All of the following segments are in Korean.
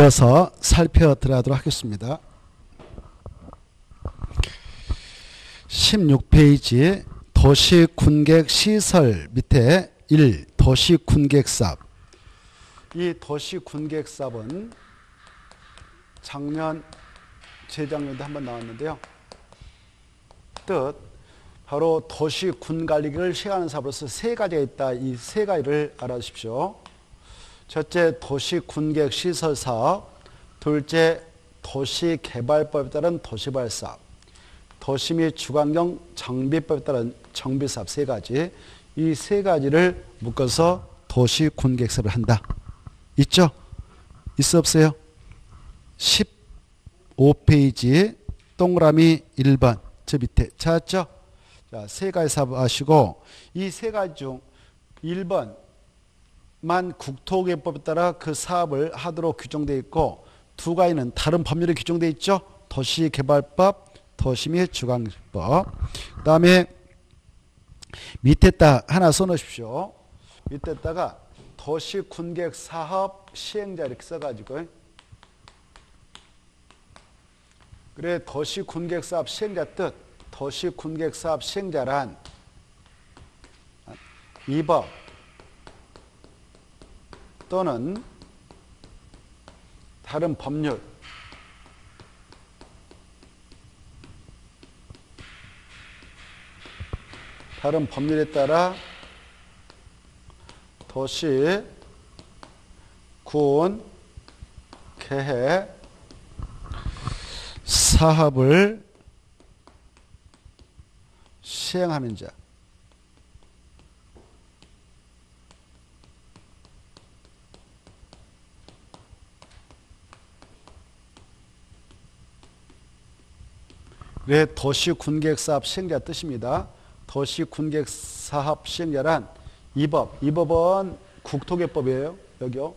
이어서 살펴 들어가도록 하겠습니다. 16페이지 도시군객시설 밑에 1. 도시군객사업. 이 도시군객사업은 작년 재작년도 한번 나왔는데요. 뜻 바로 도시군관리를 시행하는 사업으로서 세 가지가 있다. 이 세 가지를 알아주십시오. 첫째, 도시군객시설사업. 둘째, 도시개발법에 따른 도시발사업. 도시 및 주관경 정비법에 따른 정비사업 세 가지. 이 세 가지를 묶어서 도시군객사업을 한다. 있죠? 있어 없어요? 15페이지 동그라미 1번 저 밑에 찾았죠? 자, 세 가지 사업 아시고 이 세 가지 중 1번만 국토개법에 따라 그 사업을 하도록 규정되어 있고 두 가지는 다른 법률에 규정되어 있죠? 도시개발법, 도시 및 주관법. 그 다음에 밑에다 하나 써놓으십시오. 밑에다가 도시군객사업 시행자 이렇게 써가지고 그래 도시군객사업 시행자 뜻 도시군객사업 시행자란 이 법 또는 다른 법률 다른 법률에 따라 도시, 군, 계획, 사업을 시행하는 자. 네, 도시군객사업 시행자 뜻입니다. 도시군객사업 시행자란 이 법, 이 법은 국토개법이에요. 여기요.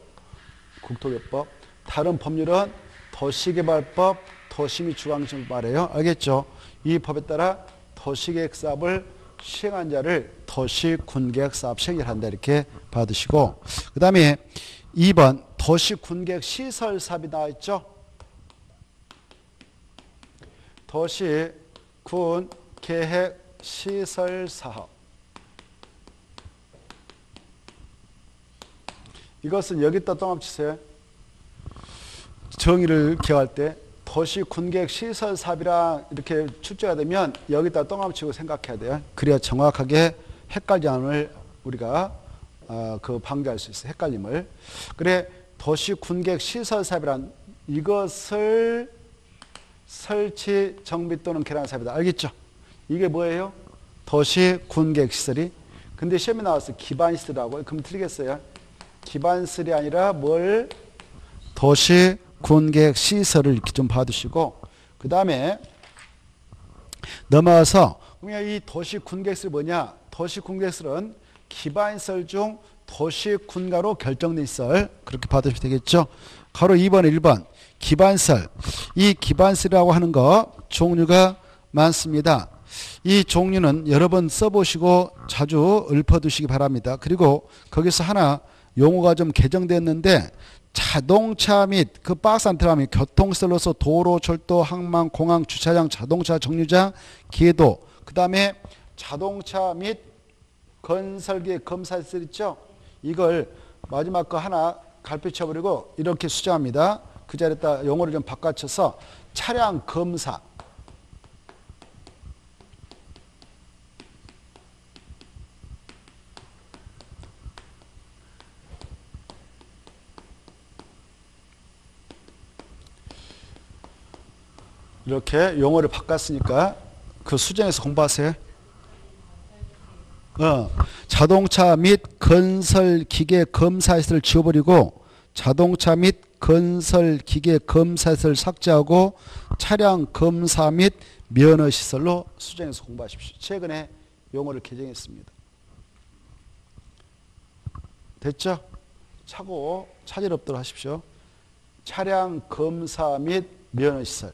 국토개법. 다른 법률은 도시개발법, 도시 및 주관경 말이에요. 알겠죠? 이 법에 따라 도시계획사업을 시행한 자를 도시군객사업 시행을 한다. 이렇게 받으시고 그 다음에 2번 도시군객시설사업이 나와있죠? 도시, 군, 계획, 시설사업. 이것은 여기다 똥합치세요. 정의를 기억할 때 도시군객시설사업이랑 이렇게 출제가 되면 여기다 똥합치고 생각해야 돼요. 그래야 정확하게 헷갈림을 우리가 방지할 수 있어요. 헷갈림을. 그래 도시군객시설사업이란 이것을 설치, 정비 또는 개량사업이다. 알겠죠? 이게 뭐예요? 도시군객시설이. 근데 시험에 나왔어요. 기반시설이라고. 그럼 틀리겠어요. 기반시설이 아니라 뭘? 도시군객시설을 이렇게 좀 봐두시고 그 다음에 넘어와서 그러면 이 도시군객시설이 뭐냐? 도시군객시설은 기반시설 중 도시군가로 결정된 시설 그렇게 봐두시면 되겠죠. 가로 2번 1번 기반시설. 이 기반시설이라고 하는 거 종류가 많습니다. 이 종류는 여러 번 써보시고 자주 읊어두시기 바랍니다. 그리고 거기서 하나 용어가 좀 개정됐는데 자동차 및 그 박스 안 들어가면 교통시설로서 도로, 철도, 항만, 공항, 주차장, 자동차, 정류장, 기도 그 다음에 자동차 및 건설계 검사시설 있죠? 이걸 마지막 거 하나 갈피쳐버리고 이렇게 수정합니다. 그 자리에다 용어를 좀 바꿔쳐서 차량 검사 이렇게 용어를 바꿨으니까 그 수정해서 공부하세요. 자동차 및 건설기계 검사시설을 지워버리고 자동차 및 건설기계 검사시설을 삭제하고 차량 검사 및 면허시설로 수정해서 공부하십시오. 최근에 용어를 개정했습니다. 됐죠? 차고 차질 없도록 하십시오. 차량 검사 및 면허시설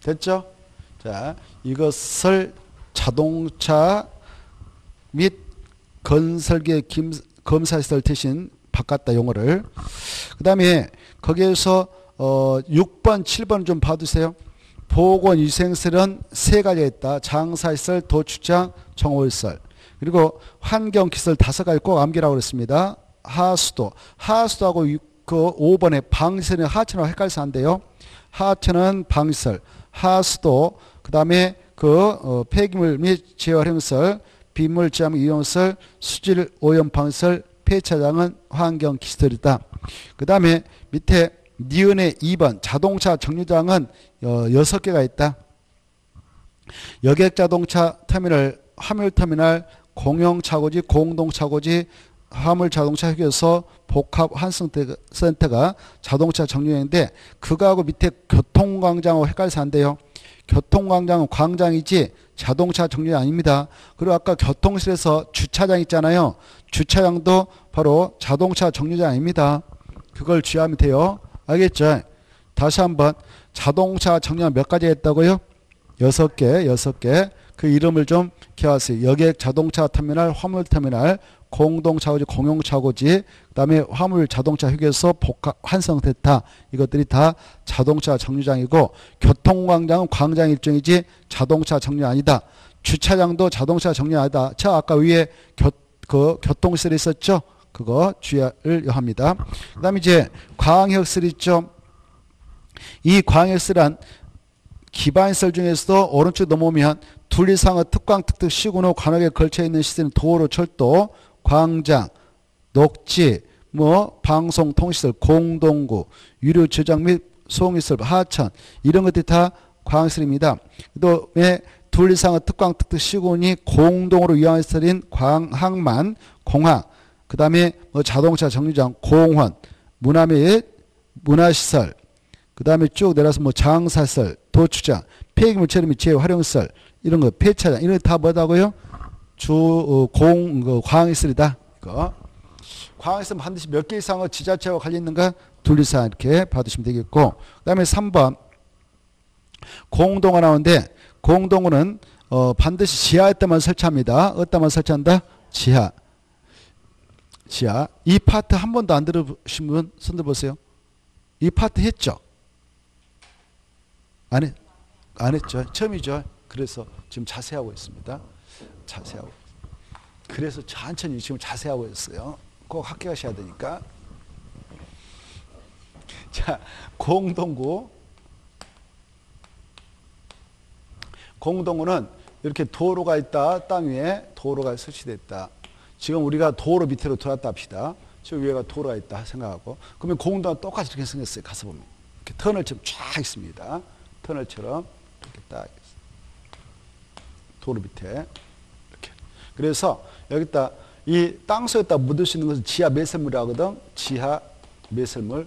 됐죠? 자, 이것을 자동차 및 건설계 검사시설 대신 바꿨다, 용어를. 그 다음에 거기에서 6번, 7번 좀 봐두세요. 보건위생설은 세 가지가 있다. 장사시설, 도축장, 정월설. 그리고 환경기설 5가지 꼭 암기라고 그랬습니다. 하수도. 하수도하고 그 5번에 방시설은 하천하고 헷갈려서 안 돼요. 하천은 방시설, 하수도, 그 다음에 그 폐기물 및 재활용설, 빗물자물 이용설, 수질 오염 방시설, 폐차장은 환경기설이다. 그 다음에 밑에 니은의 2번 자동차 정류장은 6개가 있다. 여객자동차 터미널, 화물터미널, 공용차고지, 공동차고지, 화물자동차 휴게소, 복합환승센터가 자동차 정류장인데 그거하고 밑에 교통광장하고 헷갈려서 안 돼요. 교통광장은 광장이지 자동차 정류장 아닙니다. 그리고 아까 교통실에서 주차장 있잖아요. 주차장도 바로 자동차 정류장입니다. 그걸 주의하면 돼요. 알겠죠? 다시 한번 자동차 정류장 몇 가지 했다고요? 6개. 그 이름을 좀 기억하세요. 여객 자동차 터미널, 화물 터미널, 공동차고지, 공용차고지, 그 다음에 화물 자동차 휴게소, 복합 환승센터, 이것들이 다 자동차 정류장이고, 교통광장은 광장 일종이지 자동차 정류장 아니다. 주차장도 자동차 정류장 아니다. 자, 아까 위에 교통시설이 있었죠? 그거 주의를 요합니다. 그 다음에 이제 광역시설 있죠? 이 광역시설은 기반시설 중에서도 오른쪽 넘어오면 둘 이상의 특광, 특특, 시군호, 관역에 걸쳐있는 시설은 도로, 철도, 광장, 녹지, 방송, 통신시설, 공동구, 유료 저장 및 소음시설, 하천, 이런 것들이 다 광역시설입니다. 또 왜 둘 이상의 특광, 특특, 시군이 공동으로 유한 시설인 광항만, 공항, 그 다음에 자동차 정류장, 공원, 문화 및 문화시설, 그 다음에 쭉 내려서 장사시설, 도축장, 폐기물 처리 및 재활용시설, 이런 거, 폐차장, 이런 거 다 뭐다고요? 광역시설이다. 이거. 광역시설은 반드시 몇 개 이상의 지자체와 관련 있는가? 둘 이상 이렇게 봐두시면 되겠고. 그 다음에 3번. 공동화 나오는데, 공동화는 반드시 지하에다만 설치합니다. 어디다만 설치한다? 지하. 이 파트 한 번도 안 들으신 분 손 들어보세요. 이 파트 했죠? 안 했죠. 처음이죠. 그래서 지금 자세하고 있습니다. 자세하고. 그래서 천천히 지금 자세하고 있어요. 꼭 합격하셔야 되니까. 자, 공동구. 공동구는 이렇게 도로가 있다. 땅 위에 도로가 설치되어 있다. 지금 우리가 도로 밑으로 들어왔다 합시다. 저 위에가 도로가 있다 생각하고. 그러면 공동구는 똑같이 이렇게 생겼어요. 가서 보면. 이렇게 터널처럼 쫙 있습니다. 터널처럼 이렇게 딱. 도로 밑에 이렇게. 그래서 여기다 이 땅속에다 묻을 수 있는 것은 지하 매설물이라거든. 지하 매설물.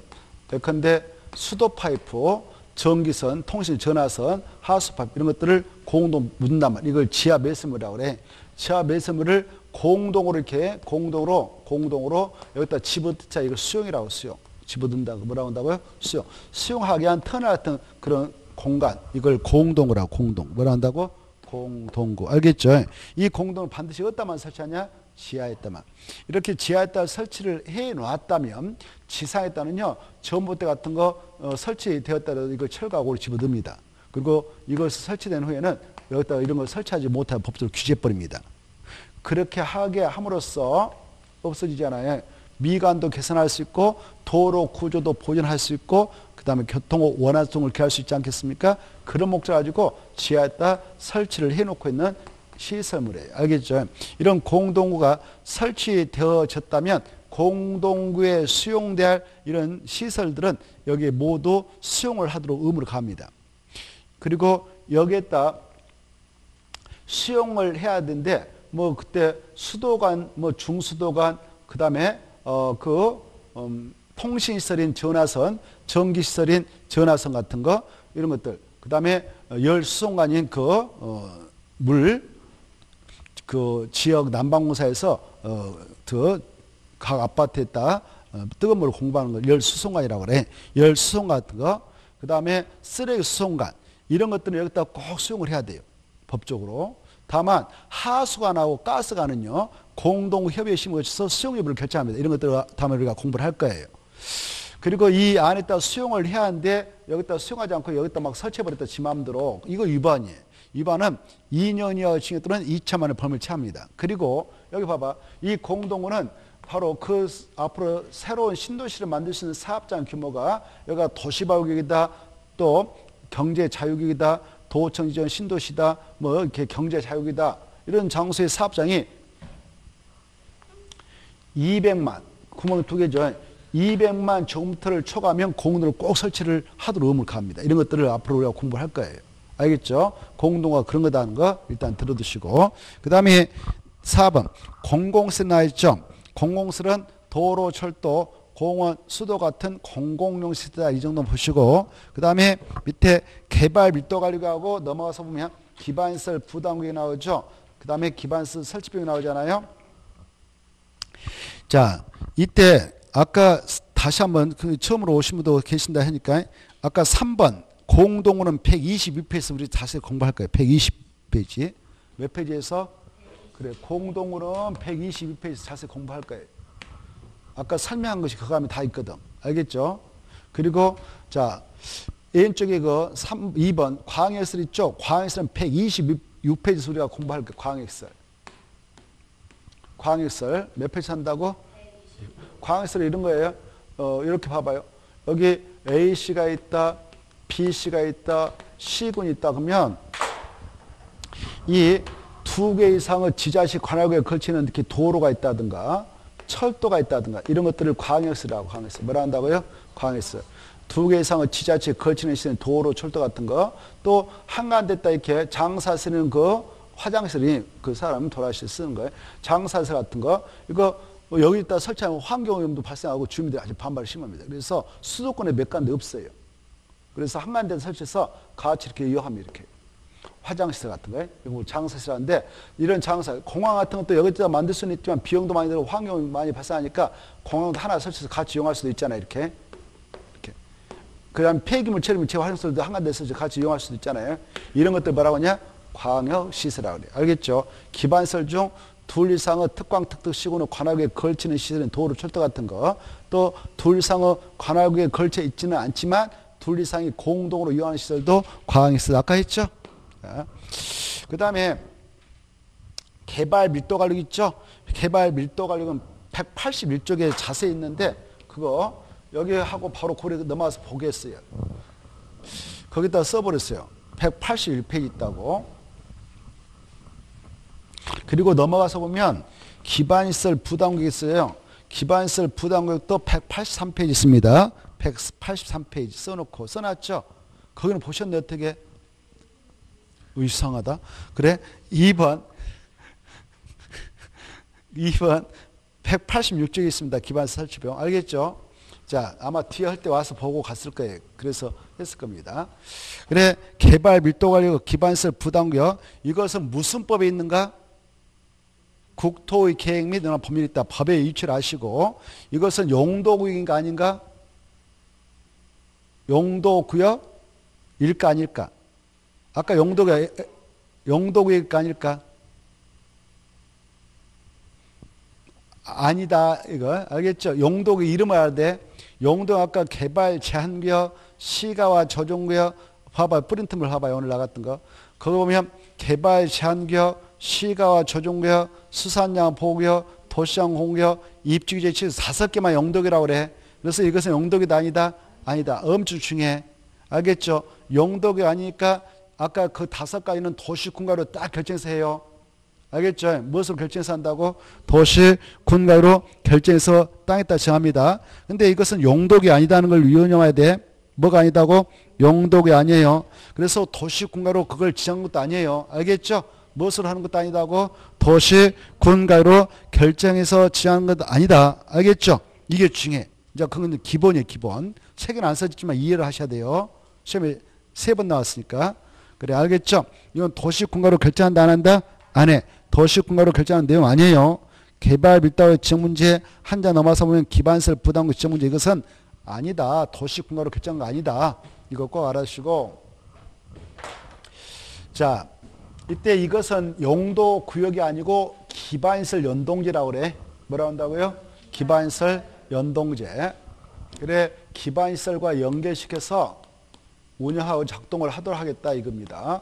예컨대 수도 파이프, 전기선, 통신, 전화선, 하수 파이프 이런 것들을 공동 묻는단 말이야. 이걸 지하 매설물이라고 그래. 지하 매설물을 공동으로 이렇게 공동으로 여기다 집어넣자. 이걸 수용이라고 수용. 집어든다. 뭐라고 한다고요? 수용. 수용하게 한 터널 같은 그런 공간. 이걸 공동으로 공동. 뭐라고 한다고? 공동구. 알겠죠? 이 공동은 반드시 어디다만 설치하냐? 지하에다만. 이렇게 지하에다 설치를 해 놨다면 지상에다는요, 전봇대 같은 거 설치되었다라도 이걸 철거하고 집어듭니다. 그리고 이것이 설치된 후에는 여기다가 이런 걸 설치하지 못하는 법적으로 규제해버립니다. 그렇게 하게 함으로써 없어지잖아요. 미관도 개선할 수 있고, 도로 구조도 보존할 수 있고, 그 다음에 교통의 원활성을 기할 수 있지 않겠습니까? 그런 목적을 가지고 지하에다 설치를 해놓고 있는 시설물이에요. 알겠죠? 이런 공동구가 설치되어졌다면 공동구에 수용될 이런 시설들은 여기에 모두 수용을 하도록 의무를 갑니다. 그리고 여기에다 수용을 해야 되는데 그때 수도관, 중수도관, 그 다음에 통신시설인 전화선, 전기시설인 전화선 같은 거, 이런 것들. 그 다음에 열수송관인 지역 난방공사에서 각 아파트에다 뜨거운 물을 공급하는 걸 열수송관이라고 그래. 열수송관 같은 거. 그 다음에 쓰레기 수송관. 이런 것들은 여기다 꼭 수용을 해야 돼요. 법적으로. 다만 하수관하고 가스관은요, 공동협의에 심어서 수용여부를 결정합니다. 이런 것들을 다음에 우리가 공부를 할 거예요. 그리고 이 안에다 수용을 해야 하는데 여기다 수용하지 않고 여기다 막 설치해버렸다 지 마음대로. 이거 위반이에요. 위반은 2년 이하 징역 또는 2천만원의 벌금을 취합니다. 그리고 여기 봐봐. 이 공동구는 바로 그 앞으로 새로운 신도시를 만들 수 있는 사업장 규모가 여기가 도시바구역이다, 또 경제자유구역이다, 도청 지원 신도시다, 뭐 이렇게 경제자유구역이다, 이런 장소의 사업장이 200만, 구멍이 두 개죠. 200만 제곱미터를 초과하면 공동을 꼭 설치를 하도록 의무를 갑니다. 이런 것들을 앞으로 우리가 공부할 거예요. 알겠죠? 공동화 그런 거다는 거 일단 들어두시고. 그 다음에 4번 공공세 나이점. 공공세는 도로, 철도, 공원, 수도 같은 공공용 시설이다. 이 정도 보시고. 그 다음에 밑에 개발 밀도 관리가 하고 넘어가서 보면 기반시설 부담금이 나오죠. 그 다음에 기반시설 설치비용이 나오잖아요. 자, 이때 아까 다시 한번 처음으로 오신 분도 계신다 하니까 아까 3번 공동호는 122페이지 우리 자세히 공부할 거예요. 120페이지. 몇 페이지에서? 그래, 공동호는 122페이지 자세히 공부할 거예요. 아까 설명한 것이 그거 하면 다 있거든. 알겠죠? 그리고 자, 왼쪽에 그 2번 광역시설 있죠? 광역시설은 126페이지 우리가 공부할 거예요. 광역시설. 광역시설 몇 페이지 한다고? 광역시설 이런 거예요. 이렇게 봐봐요. 여기 A씨가 있다, B씨가 있다, C군이 있다. 그러면 이 두 개 이상의 지자체 관할구에 걸치는 이렇게 도로가 있다든가 철도가 있다든가 이런 것들을 광역시라고. 광역시 뭐라 한다고요? 광역시. 두 개 이상의 지자체에 걸치는 시는 도로, 철도 같은 거, 또 한가운데다 이렇게 장사 쓰는 그 화장실이 그 사람 돌아가실 쓰는 거예요. 장사실 같은 거 이거 여기다 설치하면 환경오염도 발생하고 주민들이 아주 반발이 심합니다. 그래서 수도권에 몇 가지 없어요. 그래서 한가운데 설치해서 같이 이렇게 이용합니다. 이렇게 화장실 같은 거예요. 그리고 장사실 하는데 이런 장사 공항 같은 것도 여기다 만들 수는 있지만 비용도 많이 들고 환경오염 많이 발생하니까 공항도 하나 설치해서 같이 이용할 수도 있잖아요. 이렇게. 그다음 폐기물 처리물 재활용설도 한가운데 설치 같이 이용할 수도 있잖아요. 이런 것들 뭐라고 하냐? 광역시설이라고 그래요. 알겠죠? 기반설 중 둘 이상의 특광, 특특, 시군의 관할구에 걸치는 시설인 도로, 철도 같은 거, 또 둘 이상의 관할구에 걸쳐 있지는 않지만 둘 이상이 공동으로 이용하는 시설도 광역시설 아까 했죠? 그 다음에 개발 밀도 관리 있죠? 개발 밀도 관리는 181쪽에 자세히 있는데 그거 여기하고 바로 고리 넘어가서 보겠어요. 거기다 써버렸어요. 181페이지 있다고. 그리고 넘어가서 보면 기반시설 부담구역이 있어요. 기반시설 부담구역도 183페이지 있습니다. 183페이지 써놓고 써놨죠. 거기는 보셨는데 어떻게? 이상하다. 그래 2번 186쪽에 있습니다. 기반시설 설치비용. 알겠죠? 자, 아마 뒤에 할 때 와서 보고 갔을 거예요. 그래서 했을 겁니다. 그래 개발 밀도 관리 기반시설 부담구역 이것은 무슨 법에 있는가? 국토의 계획 및 논한 법률이 있다. 법의 유치를 아시고 이것은 용도구역인가 아닌가? 용도구역 일까 아닐까? 아까 용도구역일까 아닐까? 아니다 이거 알겠죠? 용도구역 이름을 알아야 돼. 용도는 아까 개발 제한구역, 시가와 저종구역 봐봐요. 프린트물 봐봐요. 오늘 나갔던 거. 그거 보면 개발 제한구역, 시가와 조종구역, 수산양 보호구역, 도시장 공구역, 입지규제 치수 5개만 용도구역이라고 그래. 그래서 이것은 용도구역이다 아니다? 아니다. 엄청 중요해. 알겠죠? 용도구역 아니니까 아까 그 5가지는 도시군가로 딱 결정해서 해요. 알겠죠? 무엇으로 결정해서 한다고? 도시군가로 결정해서 땅에다 정합니다. 근데 이것은 용도구역이 아니다는 걸 유념해야 돼. 뭐가 아니다고? 용도구역이 아니에요. 그래서 도시군가로 그걸 지정한 것도 아니에요. 알겠죠? 무엇을 하는 것도 아니다고? 도시, 군가로 결정해서 지하는 것도 아니다. 알겠죠? 이게 중요해. 이제 그건 기본이에요, 기본. 책은 안 써지지만 이해를 하셔야 돼요. 시험에 3번 나왔으니까. 그래, 알겠죠? 이건 도시, 군가로 결정한다, 안 한다? 안 해. 도시, 군가로 결정하는 내용 아니에요. 개발, 밀도의 지정 문제, 한 장 넘어서 보면 기반설, 부담금 지정 문제, 이것은 아니다. 도시, 군가로 결정한 거 아니다. 이거 꼭 알아주시고. 자. 이때 이것은 용도 구역이 아니고 기반시설 연동제라고 그래. 뭐라고 한다고요? 기반시설 연동제. 그래 기반시설과 연계시켜서 운영하고 작동을 하도록 하겠다 이겁니다.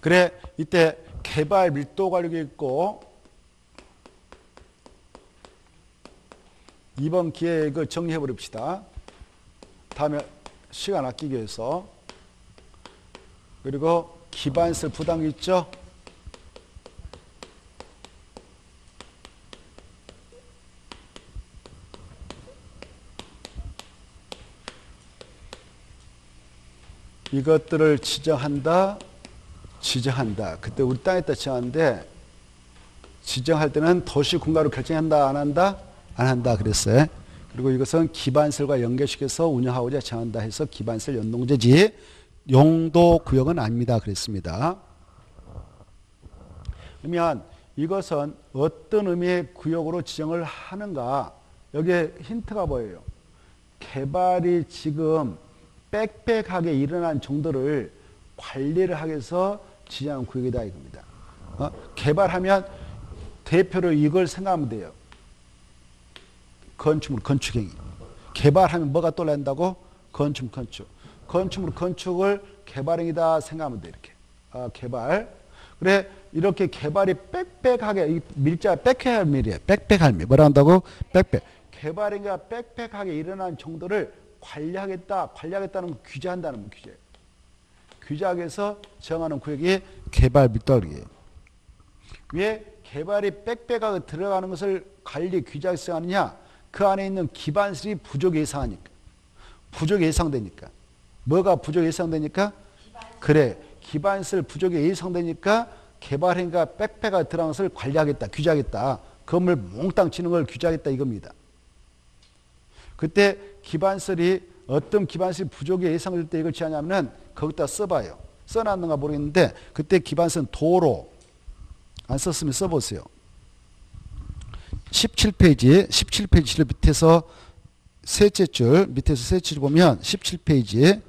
그래 이때 개발 밀도 관리가 있고 이번 기획을 정리해 버립시다. 다음에 시간 아끼기 위해서. 그리고 기반시설 부담이 있죠. 이것들을 지정한다. 그때 우리 땅에다 지정하는데 지정할 때는 도시 공간으로 결정한다, 안 한다? 안 한다 그랬어요. 그리고 이것은 기반시설과 연계시켜서 운영하고자 정한다 해서 기반시설 연동제지 용도 구역은 아닙니다 그랬습니다. 그러면 이것은 어떤 의미의 구역으로 지정을 하는가? 여기에 힌트가 보여요. 개발이 지금 빽빽하게 일어난 정도를 관리를 하기 위해서 지정한 구역이다 이겁니다. 개발하면 대표로 이걸 생각하면 돼요. 건축물, 건축행위. 개발하면 뭐가 떠올란다고? 건축물, 건축을 개발행위다 생각하면 돼 이렇게. 개발. 그래 이렇게 개발이 빽빽하게 이 밀자 빽빽할 밀이에요. 빽빽할 밀. 뭐라 한다고? 빽빽. 개발행위가 빽빽하게 일어난 정도를 관리하겠다는 규제한다는 규제. 규제하기 위해서 정하는 구역이 개발 밀도이에요. 왜 개발이 빽빽하게 들어가는 것을 관리 규제하기 위해서 하느냐? 그 안에 있는 기반시설이 부족이 예상하니까. 부족이 예상되니까. 뭐가 부족이 예상되니까? 그래. 기반시설 부족이 예상되니까 개발행위가 빽빽하게 들어가는 것을 관리하겠다. 규제하겠다. 건물 몽땅 치는 걸 규제하겠다 이겁니다. 그때 기반시설이 어떤 기반시설 부족이 예상될 때 이걸 지하냐면은 거기다 써봐요. 써놨는가 모르겠는데 그때 기반시설은 도로 안 썼으면 써보세요. 17페이지 밑에서 셋째 줄 보면 17페이지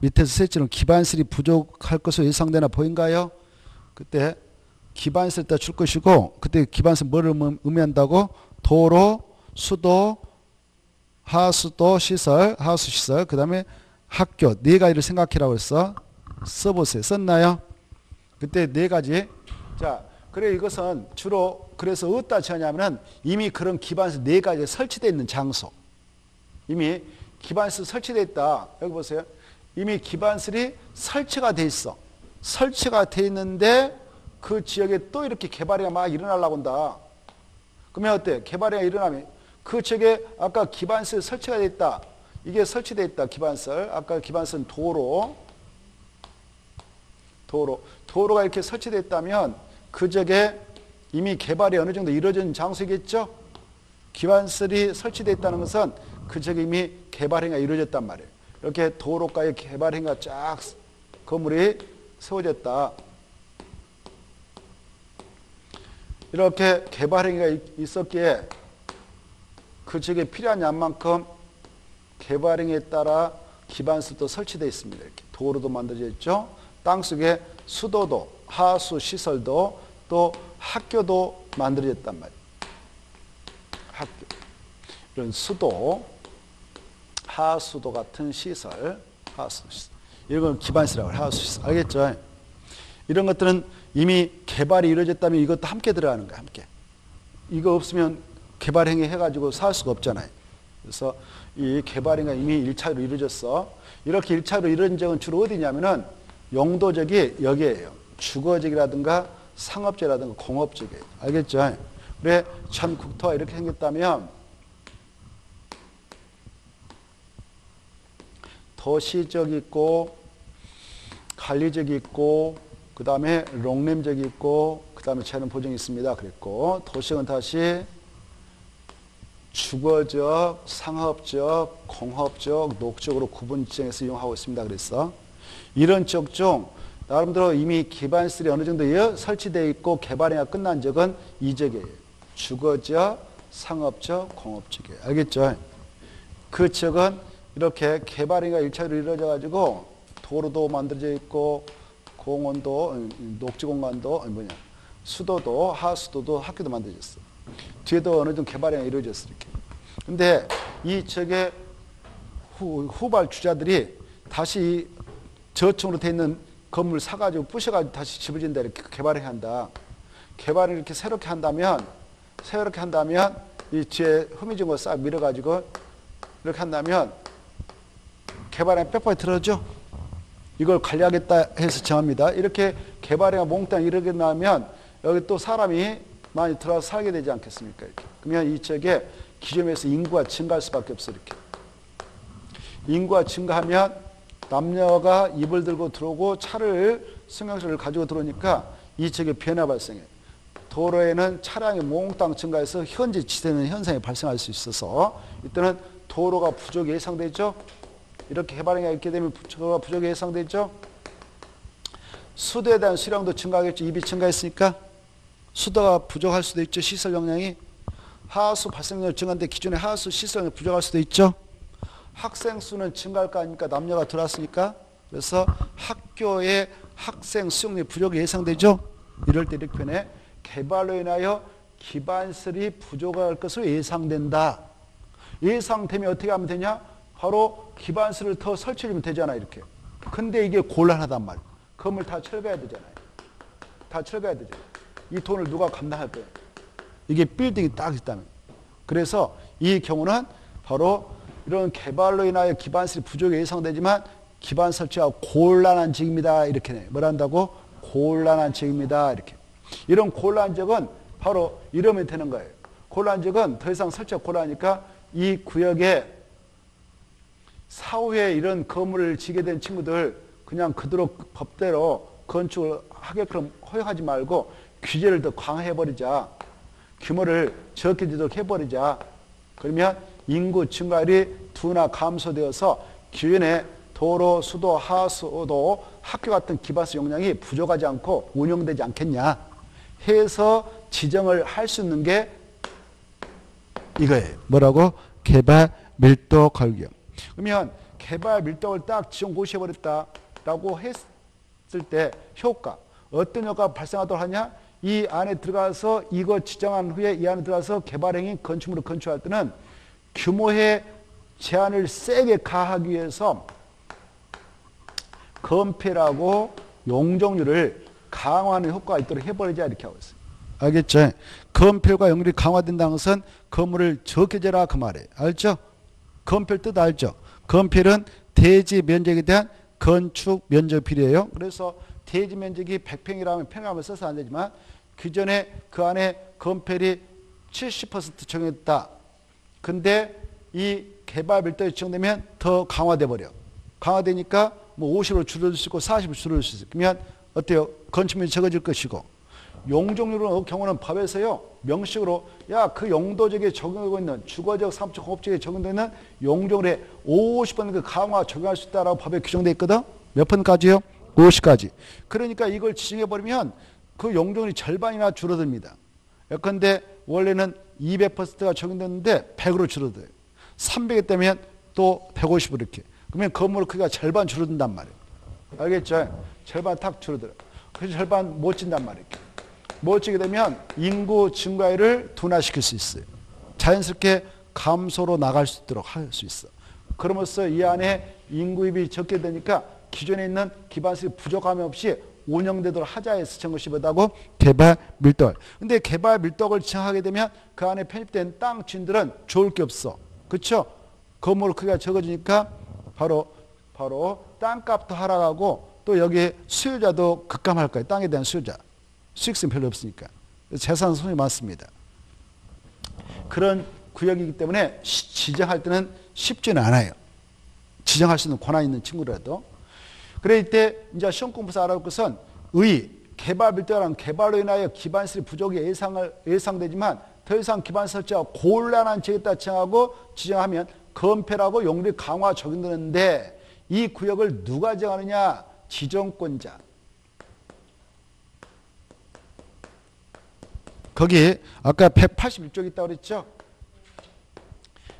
밑에서 셋째 줄은 기반시설이 부족할 것으로 예상되나 보인가요? 그때 기반시설 다 줄 것이고 그때 기반시설 뭐를 의미한다고? 도로, 수도, 하수시설, 그 다음에 학교, 네 가지를 생각해라고 해서 써보세요. 썼나요? 그때 네 가지. 자, 그래 이것은 주로 그래서 어디다 지었냐면은 이미 그런 기반시설 네 가지에 설치되어 있는 장소. 이미 기반시설 설치되어 있다. 여기 보세요. 이미 기반시설이 설치가 돼 있어. 설치가 돼 있는데 그 지역에 또 이렇게 개발이 막 일어나려고 한다. 그러면 어때요? 개발이 일어나면 그 지역에 아까 기반시설 설치가 돼 있다. 이게 설치되어 있다. 기반시설. 아까 기반시설은 도로가 이렇게 설치되어 있다면 그 지역에 이미 개발이 어느 정도 이루어진 장소이겠죠. 기반시설이 설치되어 있다는 것은 그 지역에 이미 개발행위가 이루어졌단 말이에요. 이렇게 도로가에 개발행위가 쫙 건물이 세워졌다. 이렇게 개발행위가 있었기에 그 지역에 필요한 양만큼 개발행위에 따라 기반시설도 설치되어 있습니다. 이렇게 도로도 만들어져 있죠. 땅속에 수도도, 하수시설도, 또 학교도 만들어졌단 말이에요. 학교. 이런 수도, 하수도 같은 시설, 하수시설. 이런 건 기반시설이라고 해요. 하수시설. 알겠죠? 이런 것들은 이미 개발이 이루어졌다면 이것도 함께 들어가는 거예요. 함께. 이거 없으면 개발행위 해가지고 살 수가 없잖아요. 그래서 이 개발행위가 이미 1차로 이루어졌어. 이렇게 1차로 이루어진 적은 주로 어디냐면은 용도적이 여기에요. 주거적이라든가 상업적이라든가 공업적이에요. 알겠죠? 그래, 전 국토가 이렇게 생겼다면 도시적이 있고 관리적이 있고 그 다음에 롱렘적이 있고 그 다음에 재난 보증이 있습니다. 그랬고 도시는 다시 주거적, 상업적, 공업적, 녹적으로 구분 지정해서 이용하고 있습니다. 그래서 이런 지역 중 나름대로 이미 기반시설이 어느 정도 설치되어 있고 개발이 끝난 지역은 이 지역이에요. 주거적, 상업적, 공업적이에요. 알겠죠? 그 지역은 이렇게 개발이 1차로 이루어져 가지고 도로도 만들어져 있고 공원도, 녹지공간도, 뭐냐, 수도도, 하수도도, 학교도 만들어졌어. 뒤에도 어느 정도 개발이 이루어졌어, 이렇게. 근데 이 저게 후발주자들이 다시 저층으로 돼 있는 건물 사가지고 부셔가지고 다시 집을 짓는다, 이렇게 개발을 해야 한다. 개발을 이렇게 새롭게 한다면 이 뒤에 흠이진 거 싹 밀어가지고 이렇게 한다면 개발에 빽빽이 들어죠. 이걸 관리하겠다 해서 정합니다. 이렇게 개발에 몽땅 이르게 나면 여기 또 사람이 많이 들어와서 살게 되지 않겠습니까? 이렇게. 그러면 이쪽에 기점에서 인구가 증가할 수밖에 없어. 이렇게. 인구가 증가하면 남녀가 입을 들고 들어오고 차를 승용차를 가지고 들어오니까 이쪽에 변화 발생해. 도로에는 차량이 몽땅 증가해서 현지 지대는 현상이 발생할 수 있어서 이때는 도로가 부족이 예상되죠. 이렇게 개발이 있게 되면 도로가 부족이 예상되죠. 수도에 대한 수량도 증가하겠죠. 입이 증가했으니까 수도가 부족할 수도 있죠. 시설 역량이. 하수 발생률 증가인데 기존의 하수 시설이 부족할 수도 있죠. 학생 수는 증가할 거 아닙니까? 남녀가 들어왔으니까. 그래서 학교의 학생 수용률 부족이 예상되죠. 이럴 때 이렇게 변해. 개발로 인하여 기반시설이 부족할 것으로 예상된다. 예상되면 어떻게 하면 되냐? 바로 기반시설을 더 설치하면 되잖아, 이렇게. 근데 이게 곤란하단 말이야. 건물 다 철거해야 되잖아요. 다 철거해야 되잖아요. 이 돈을 누가 감당할 거예요? 이게 빌딩이 딱 있다면. 그래서 이 경우는 바로 이런 개발로 인하여 기반시설이 부족이 예상되지만 기반 설치가 곤란한 지역입니다. 이렇게 네. 뭘 한다고? 곤란한 지역입니다. 이렇게. 이런 곤란한 지역은 바로 이러면 되는 거예요. 곤란한 지역은 더 이상 설치가 곤란하니까 이 구역에 사후에 이런 건물을 지게 된 친구들 그냥 그대로 법대로 건축을 하게끔 허용하지 말고 규제를 더 강화해버리자. 규모를 적게 되도록 해버리자. 그러면 인구 증가율이 둔화 감소되어서 기존의 도로, 수도, 하수도, 학교 같은 기반시설 용량이 부족하지 않고 운영되지 않겠냐 해서 지정을 할 수 있는 게 이거예요. 뭐라고? 개발 밀도 가격. 그러면 개발 밀도를 딱 지정 고시해버렸다라고 했을 때 효과. 어떤 효과가 발생하도록 하냐? 이 안에 들어가서 이거 지정한 후에 이 안에 들어가서 개발행위 건축물을 건축할 때는 규모의 제한을 세게 가하기 위해서 건폐율하고 용적률을 강화하는 효과가 있도록 해버리자 이렇게 하고 있어요. 알겠죠? 건폐율과 용적률이 강화된다는 것은 건물을 적게 재라 그 말이에요. 알죠? 건폐율 뜻 알죠? 건폐율은 대지 면적에 대한 건축 면적 비례예요. 그래서 대지 면적이 100평이라면 평감을 써서 안 되지만 기존에 그 안에 건폐율이 70% 정했다. 근데 이 개발 밀도에 지정되면 더 강화돼 버려. 강화되니까 뭐 50으로 줄여줄 수 있고 40으로 줄여줄 수 있어요. 그러면 어때요? 건축면이 적어질 것이고 용적률의 경우는 법에서요 명식으로 야 그 용도적에 적용되고 있는 주거적, 산업적, 공업적에 적용되는 용적률에 50% 강화 적용할 수 있다라고 법에 규정돼 있거든. 몇 번까지요? 50까지. 그러니까 이걸 지정해 버리면 그 용적률이 절반이나 줄어듭니다. 예컨대 원래는 200%가 적용됐는데 100으로 줄어들어요. 300이 되면 또 150으로 이렇게. 그러면 건물 크기가 절반 줄어든단 말이에요. 알겠죠? 절반 탁 줄어들어요. 그래서 절반 못 진단 말이에요. 못 지게 되면 인구 증가율을 둔화시킬 수 있어요. 자연스럽게 감소로 나갈 수 있도록 할 수 있어. 그러면서 이 안에 인구입이 적게 되니까 기존에 있는 기반시설 부족함이 없이 운영되도록 하자 해서 정 것이 뭐다고? 개발 밀도. 근데 개발 밀도를 지정하게 되면 그 안에 편입된 땅 주인들은 좋을 게 없어. 그렇죠? 건물 크기가 적어지니까 바로 땅값도 하락하고 또 여기 수요자도 급감할 거예요. 땅에 대한 수요자. 수익성이 별로 없으니까. 재산 손이 많습니다. 그런 구역이기 때문에 지정할 때는 쉽지는 않아요. 지정할 수 있는 권한이 있는 친구라도. 그래 이때 이제 시험 공부에서 알아볼 것은 의, 개발 밀도라는 개발로 인하여 기반시설 부족이 예상되지만 더 이상 기반시설 설치가 곤란한 지역에 따라 지정하고 지정하면 건폐율하고 용적률 강화 적용되는데 이 구역을 누가 정하느냐? 지정권자. 거기 아까 181조가 있다고 그랬죠?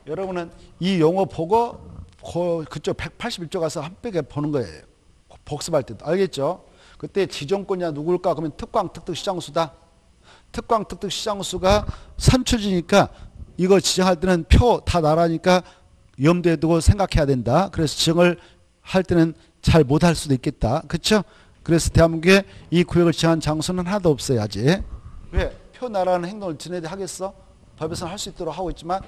여러분은 이 용어 보고 그쪽 181조 가서 한 벽에 보는 거예요. 복습할 때도. 알겠죠? 그때 지정권이냐 누굴까? 그러면 특광특특시장수다. 특광특특시장수가 산출지니까 이거 지정할 때는 표 다 나라니까 염두에 두고 생각해야 된다. 그래서 지정을 할 때는 잘 못할 수도 있겠다. 그렇죠? 그래서 대한민국에 이 구역을 지정한 장소는 하나도 없어요. 아직. 왜? 표 나라는 행동을 지내야 하겠어? 법에서는 할 수 있도록 하고 있지만.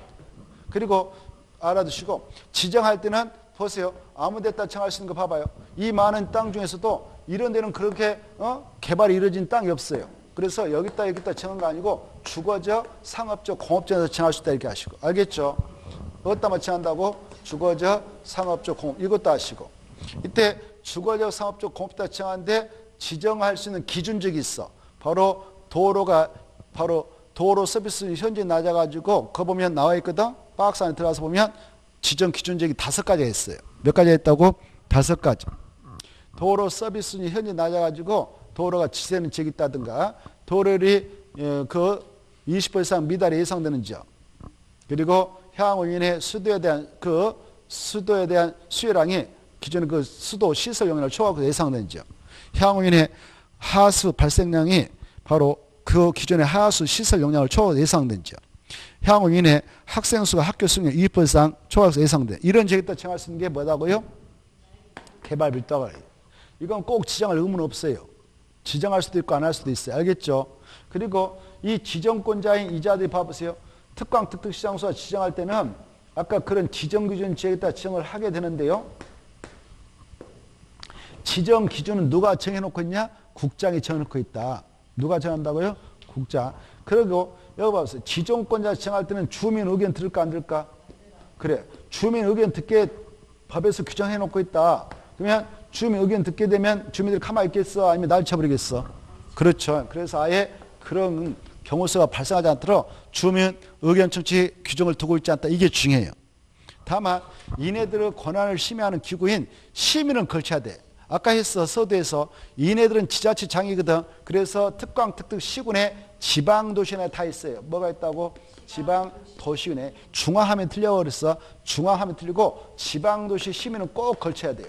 그리고 알아두시고 지정할 때는 보세요. 아무 데다 정할 수 있는 거 봐봐요. 이 많은 땅 중에서도 이런 데는 그렇게 개발이 이루어진 땅이 없어요. 그래서 여기다 여기다 정한 거 아니고 주거적, 상업적, 공업적에서 정할 수 있다 이렇게 하시고. 알겠죠? 어디다 마치한다고? 주거적, 상업적, 공업 이것도 아시고. 이때 주거적, 상업적, 공업다 정하는데 지정할 수 있는 기준적이 있어. 바로 도로가 바로 도로 서비스 현재 낮아가지고 그거 보면 나와 있거든. 박스 안에 들어가서 보면 지정 기준적이 5가지가 있어요. 몇 가지가 있다고? 5가지. 도로 서비스 현재 낮아가지고 도로가 지세는 지역이 있다든가 도로율이 그 20% 이상 미달이 예상되는 지역. 그리고 향후인의 수도에 대한 수요량이 기존의 그 수도 시설 영향을 초과하고 예상되는 지역. 향후인의 하수 발생량이 바로 그 기존의 하수 시설 영향을 초과하고 예상되는 지역. 향후인의 학생 수가 학교 수는 20% 이상 초과해서 예상돼. 이런 지역에다 정할 수 있는 게 뭐라고요? 개발 밀도가. 이건 꼭 지정할 의무는 없어요. 지정할 수도 있고 안 할 수도 있어요. 알겠죠? 그리고 이 지정권자인 이자들이 봐보세요. 특광, 특특시장수가 지정할 때는 아까 그런 지정 기준 지역에다 지정을 하게 되는데요. 지정 기준은 누가 정해놓고 있냐? 국장이 정해놓고 있다. 누가 정한다고요? 국장. 그리고 여기 봐보세요. 지정권자 지정할 때는 주민 의견 들을까 안 들을까? 그래. 주민 의견 듣게 법에서 규정해 놓고 있다. 그러면 주민 의견 듣게 되면 주민들이 가만히 있겠어? 아니면 날쳐버리겠어? 그렇죠. 그래서 아예 그런 경우수가 발생하지 않도록 주민 의견 청취 규정을 두고 있지 않다. 이게 중요해요. 다만 이네들의 권한을 심의하는 기구인 시민은 걸쳐야 돼. 아까 했어. 서두에서. 이네들은 지자체장이거든. 그래서 특광, 특특, 시군의 지방도시나 다 있어요. 뭐가 있다고? 지방도시군에. 중앙하면 틀려 그랬어. 중앙하면 틀리고 지방도시 시민은 꼭 걸쳐야 돼요.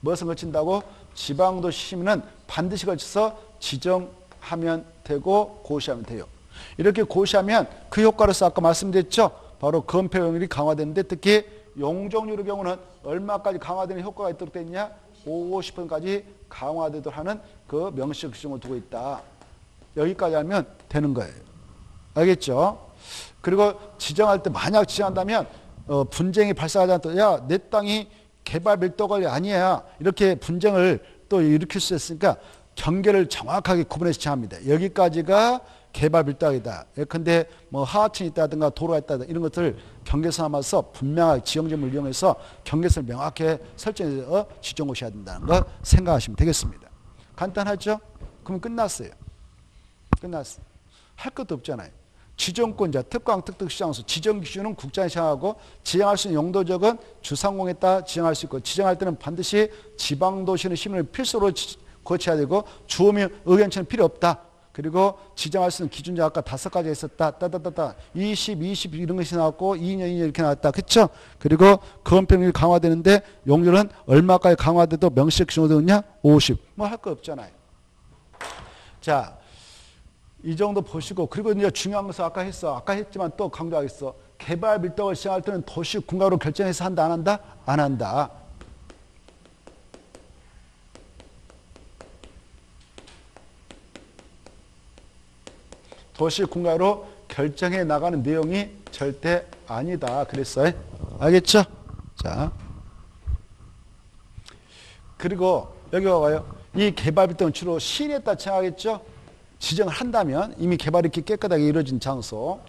무엇을 걸친다고? 지방도시 시민은 반드시 걸쳐서 지정하면 되고 고시하면 돼요. 이렇게 고시하면 그 효과로서 아까 말씀드렸죠. 바로 건폐율이 강화되는데 특히 용적률의 경우는 얼마까지 강화되는 효과가 있도록 되어 있냐? 50%까지 강화되도록 하는 그 명시적 기준을 두고 있다. 여기까지 하면 되는 거예요. 알겠죠? 그리고 지정할 때 만약 지정한다면 분쟁이 발생하지 않도록 야, 내 땅이 개발 밀도관리 아니야. 이렇게 분쟁을 또 일으킬 수 있으니까 경계를 정확하게 구분해서 지정합니다. 여기까지가 개발 밀도관리다. 예컨대 뭐 하하층이 있다든가 도로가 있다든가 이런 것들 경계선 삼아서 분명하게 지형점을 이용해서 경계선을 명확히 설정해서 지정 오셔야 된다는 거 생각하시면 되겠습니다. 간단하죠? 그럼 끝났어요. 끝났어. 할 것도 없잖아요. 지정권자, 특광, 특특, 시장수, 지정 기준은 국장이 정하고 지정할 수 있는 용도적은 주상공에 따라 지정할 수 있고 지정할 때는 반드시 지방도시는 시민을 필수로 거쳐야 되고 주민 의견치는 필요 없다. 그리고 지정할 수 있는 기준자 아까 5가지가 있었다. 따따따따 20, 20 이런 것이 나왔고 2년 이렇게 나왔다. 그렇죠? 그리고 건폐율이 강화되는데 용률은 얼마까지 강화돼도 명시적 기준으로 되느냐? 50. 뭐 할 거 없잖아요. 자. 이 정도 보시고 그리고 이제 중요한 것은 아까 했어. 아까 했지만 또 강조하겠어. 개발 밀도를 지정할 때는 도시 군가로 결정해서 한다 안 한다? 안 한다. 도시 군가로 결정해 나가는 내용이 절대 아니다. 그랬어요. 알겠죠? 자. 그리고 여기 와봐요. 이 개발 밀도는 주로 시내에다 정하겠죠? 지정을 한다면 이미 개발이 이렇게 깨끗하게 이루어진 장소.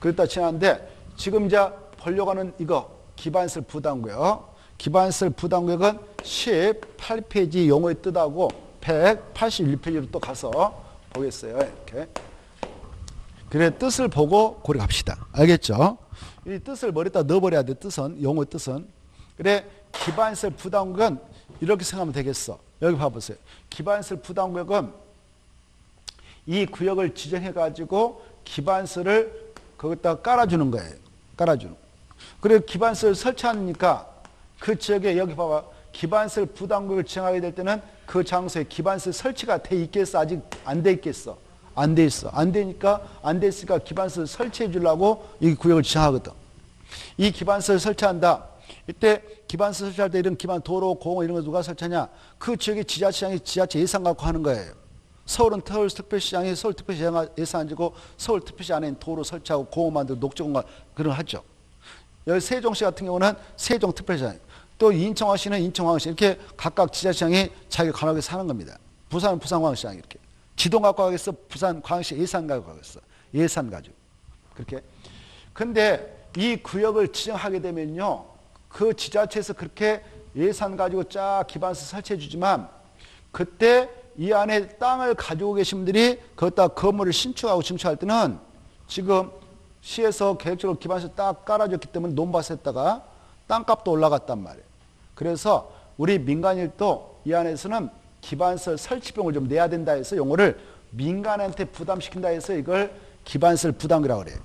그랬다 치는데 지금 이제 벌려가는 이거 기반시설 부담구역. 기반시설 부담구역은 18페이지 용어의 뜻하고 181페이지로 또 가서 보겠어요. 이렇게. 그래 뜻을 보고 고려합시다. 알겠죠? 이 뜻을 머리에다 넣어버려야 돼. 뜻은 용어의 뜻은. 그래 기반시설 부담구역은 이렇게 생각하면 되겠어. 여기 봐보세요. 기반시설 부담구역은 이 구역을 지정해가지고 기반시설을 거기다 깔아주는 거예요. 깔아주는. 그리고 기반시설을 설치하니까 그 지역에 여기 봐봐. 기반세 부담금을 지정하게 될 때는 그 장소에 기반세 설치가 돼 있겠어? 아직 안 돼 있겠어? 안 돼 있어. 안 되니까, 안 돼 있으니까 기반세를 설치해 주려고 이 구역을 지정하거든. 이 기반세를 설치한다. 이때 기반세 설치할 때 이런 기반 도로, 공원 이런 거 누가 설치하냐? 그 지역의 지자체장이 지자체 예산 갖고 하는 거예요. 서울은 서울특별시장이 서울특별시장 예산 지고 서울특별시 안에 도로 설치하고 공원 만들고 녹지공원 그런 하죠. 여기 세종시 같은 경우는 세종특별시장, 또 인천시는 인천광역시 이렇게 각각 지자체장이 자기가 관하게 사는 겁니다. 부산은 부산광역시장 이렇게 지동 갖고 가겠어, 부산광역시 예산 갖고 가겠어, 예산 가지고 그렇게. 근데 이 구역을 지정하게 되면요, 그 지자체에서 그렇게 예산 가지고 쫙 기반서 설치해 주지만 그때 이 안에 땅을 가지고 계신 분들이 거기다 건물을 신축하고 증축할 때는 지금 시에서 계획적으로 기반세 딱 깔아줬기 때문에 논밭에다가 땅값도 올라갔단 말이에요. 그래서 우리 민간일도 이 안에서는 기반세 설치비용을 좀 내야 된다 해서 용어를 민간한테 부담시킨다 해서 이걸 기반세 부담이라고 그래요.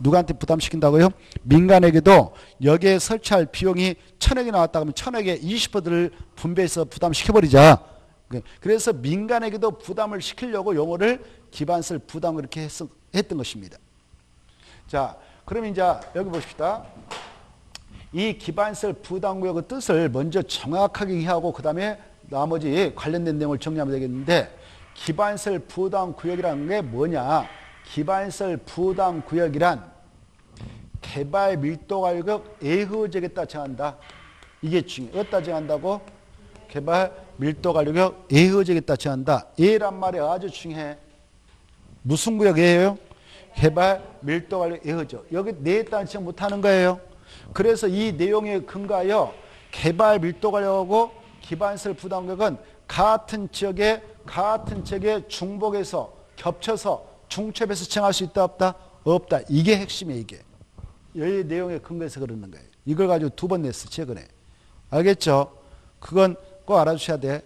누구한테 부담시킨다고요? 민간에게도 여기에 설치할 비용이 1,000억이 나왔다 그러면 1,000억에 20%를 분배해서 부담시켜버리자. 그래서 민간에게도 부담을 시키려고 용어를 기반세 부담 그렇게 했던 것입니다. 자, 그럼 이제 여기 봅시다. 이 기반세 부담구역의 뜻을 먼저 정확하게 이해하고 그 다음에 나머지 관련된 내용을 정리하면 되겠는데, 기반세 부담구역이라는 게 뭐냐? 기반세 부담구역이란 개발 밀도가격 애호지역에 따라 정한다. 이게 중요해. 어디다 정한다고? 개발 밀도가격 애호지역에 따라 정한다. 애란 말이 아주 중요해. 무슨 구역이에요? 개발, 밀도 관련 예허죠. 여기 내에 따른 지정 못하는 거예요. 그래서 이 내용에 근거하여 개발, 밀도 관련하고 기반세 부담구역은 같은 지역에 중복해서 겹쳐서 중첩해서 지정할 수 있다 없다? 없다. 이게 핵심이에요. 이게. 이 내용에 근거해서 그러는 거예요. 이걸 가지고 두 번 냈어 최근에. 알겠죠? 그건 꼭 알아주셔야 돼.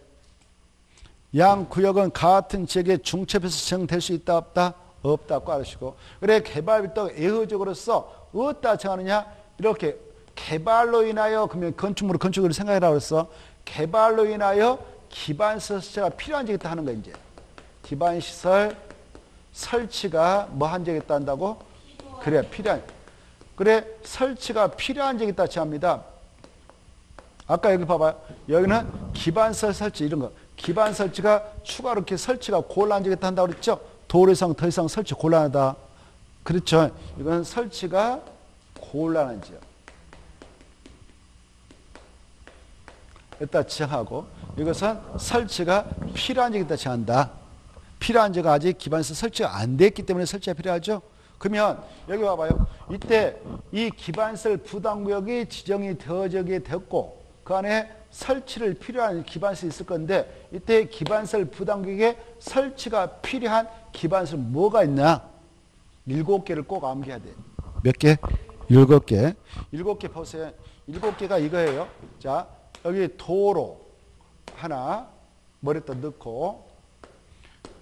양 구역은 같은 지역에 중첩해서 지정될 수 있다 없다? 없다고 알으시고. 그래, 개발밀도 애호지역으로서 어디다 정하느냐? 이렇게 개발로 인하여, 그러면 건축물을 건축으로 생각해라 그랬어. 개발로 인하여 기반시설 설치가 필요한 지역에 있다 하는 거야, 이제. 기반시설 설치가 뭐한 지역에 있다 한다고? 그래, 필요한. 그래, 설치가 필요한 지역에 있다 정합니다. 아까 여기 봐봐요. 여기는 기반시설 설치 이런 거. 기반시설 설치가 추가로 이렇게 설치가 곤란한 지역에 있다 한다고 그랬죠? 도로 이상 더 이상 설치 곤란하다. 그렇죠. 이건 설치가 곤란한 지역. 이따 지정하고, 이것은 설치가 필요한 지역에 지정한다. 필요한 지역은 아직 기반시설 설치가 안 됐기 때문에 설치가 필요하죠. 그러면 여기 와봐요. 이때 이 기반시설 부담구역이 지정이 되었고 그 안에 설치를 필요한 기반시설이 있을 건데, 이때 기반시설 부담구역에 설치가 필요한 기반시설 뭐가 있냐? 7개를 꼭 암기해야 돼. 몇 개? 7개. 7개 보세요. 7개가 이거예요. 자, 여기 도로 하나 머리에다 넣고,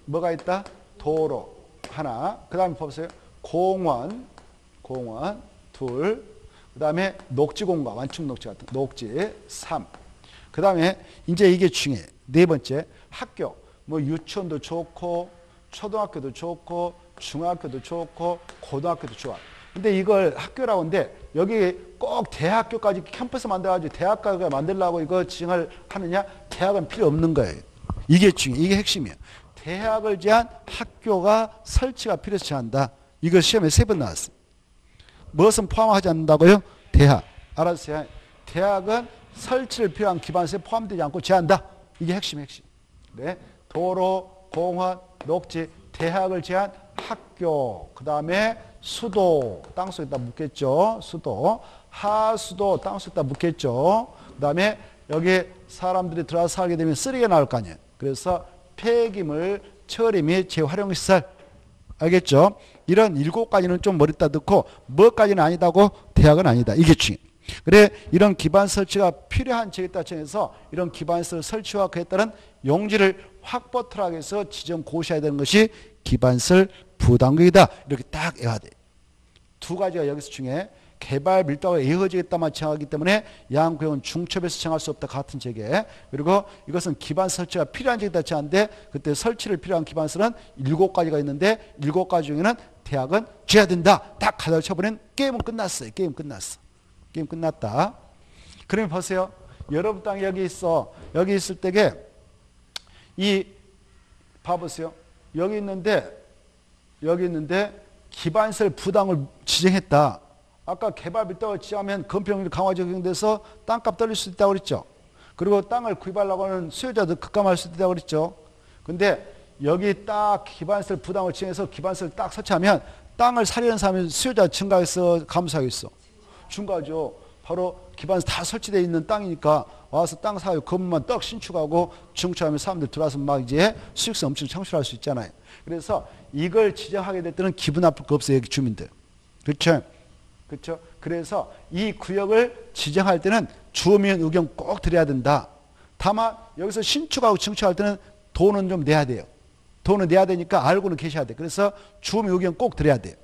뭐가 있다? 도로 하나. 그 다음에 보세요. 공원 둘. 그 다음에 녹지공간, 완충녹지 같은 녹지 3. 그 다음에 이제 이게 중요해. 4번째 학교. 뭐 유치원도 좋고 초등학교도 좋고 중학교도 좋고 고등학교도 좋아. 근데 이걸 학교라고 하는데 여기 꼭 대학교까지 캠퍼스 만들어가지고 대학까지 만들려고 이거 지정을 하느냐? 대학은 필요 없는 거예요. 이게 중요해. 이게 핵심이야. 대학을 제한 학교가 설치가 필요해서 제한한다. 이거 시험에 3번 나왔어. 무엇은 포함하지 않는다고요? 대학. 알아주세요. 대학은 설치를 필요한 기반세에 포함되지 않고 제한한다. 이게 핵심. 네. 도로, 공원, 녹지, 대학을 제한 학교, 그 다음에 수도, 땅속에다 묻겠죠. 수도, 하수도, 땅속에다 묻겠죠. 그 다음에 여기 사람들이 들어와서 살게 되면 쓰레기가 나올 거 아니에요. 그래서 폐기물 처리 및 재활용시설. 알겠죠? 이런 7가지는 좀 머리다 넣고, 뭐까지는 아니다고? 대학은 아니다. 이게 중요해요. 그래, 이런 기반 설치가 필요한 지역에 따라 정해서 이런 기반시설 설치와 그에 따른 용지를 확보토록 해서 지정 고시해야 되는 것이 기반시설 부담구역이다. 이렇게 딱 해야 돼. 두 가지가 여기서 중요해. 개발 밀도가 이어지겠다 마찬가지이기 때문에 양구역은 중첩에서 정할 수 없다. 같은 재개. 그리고 이것은 기반 설치가 필요한 재개다 치는데 그때 설치를 필요한 기반설은 7가지가 있는데 7가지 중에는 대학은 줘야 된다. 딱 가닥을 쳐버린 게임은 끝났어요. 게임 끝났어. 게임 끝났다. 그러면 보세요. 여러분 땅 여기 있어. 여기 있을 때게 이 봐보세요. 여기 있는데 기반설 부당을 지정했다. 아까 개발 밀도가 지하면 건폐율 강화 적용돼서 땅값 떨릴 수 있다고 그랬죠. 그리고 땅을 구입하려고 하는 수요자도 급감할 수 있다고 그랬죠. 근데 여기 딱 기반세 부담을 지정해서 기반세를 딱 설치하면 땅을 사려는 사람이 수요자 증가해서 감소하고 있어. 증가죠. 바로 기반세 다 설치되어 있는 땅이니까 와서 땅 사고 건물만 떡 신축하고 증축하면 사람들 들어와서 막 이제 수익성 엄청 창출할 수 있잖아요. 그래서 이걸 지정하게 될 때는 기분 나쁠 거 없어요. 여기 주민들. 그렇죠? 그래서 이 구역을 지정할 때는 주민 의견 꼭 드려야 된다. 다만 여기서 신축하고 증축할 때는 돈은 좀 내야 돼요. 돈은 내야 되니까 알고는 계셔야 돼요. 그래서 주민 의견 꼭 드려야 돼요.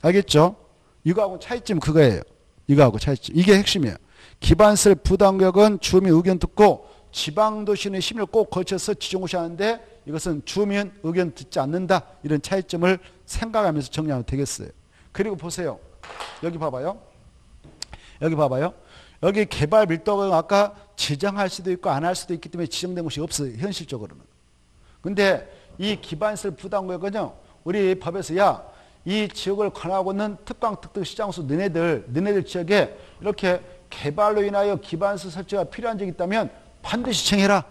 알겠죠? 이거하고 차이점 그거예요. 이거하고 차이점. 이게 핵심이에요. 기반세 부담격은 주민 의견 듣고 지방도시는 심의를 꼭 거쳐서 지정고시하는데 이것은 주민 의견 듣지 않는다. 이런 차이점을 생각하면서 정리하면 되겠어요. 그리고 보세요. 여기 봐봐요. 여기 개발 밀도가 아까 지정할 수도 있고 안 할 수도 있기 때문에 지정된 곳이 없어요. 현실적으로는. 근데 이 기반세 부담구역은요. 우리 법에서 야, 이 지역을 관할하고 있는 특강 특등 시장수 너네들 지역에 이렇게 개발로 인하여 기반세 설치가 필요한 적이 있다면 반드시 청해라.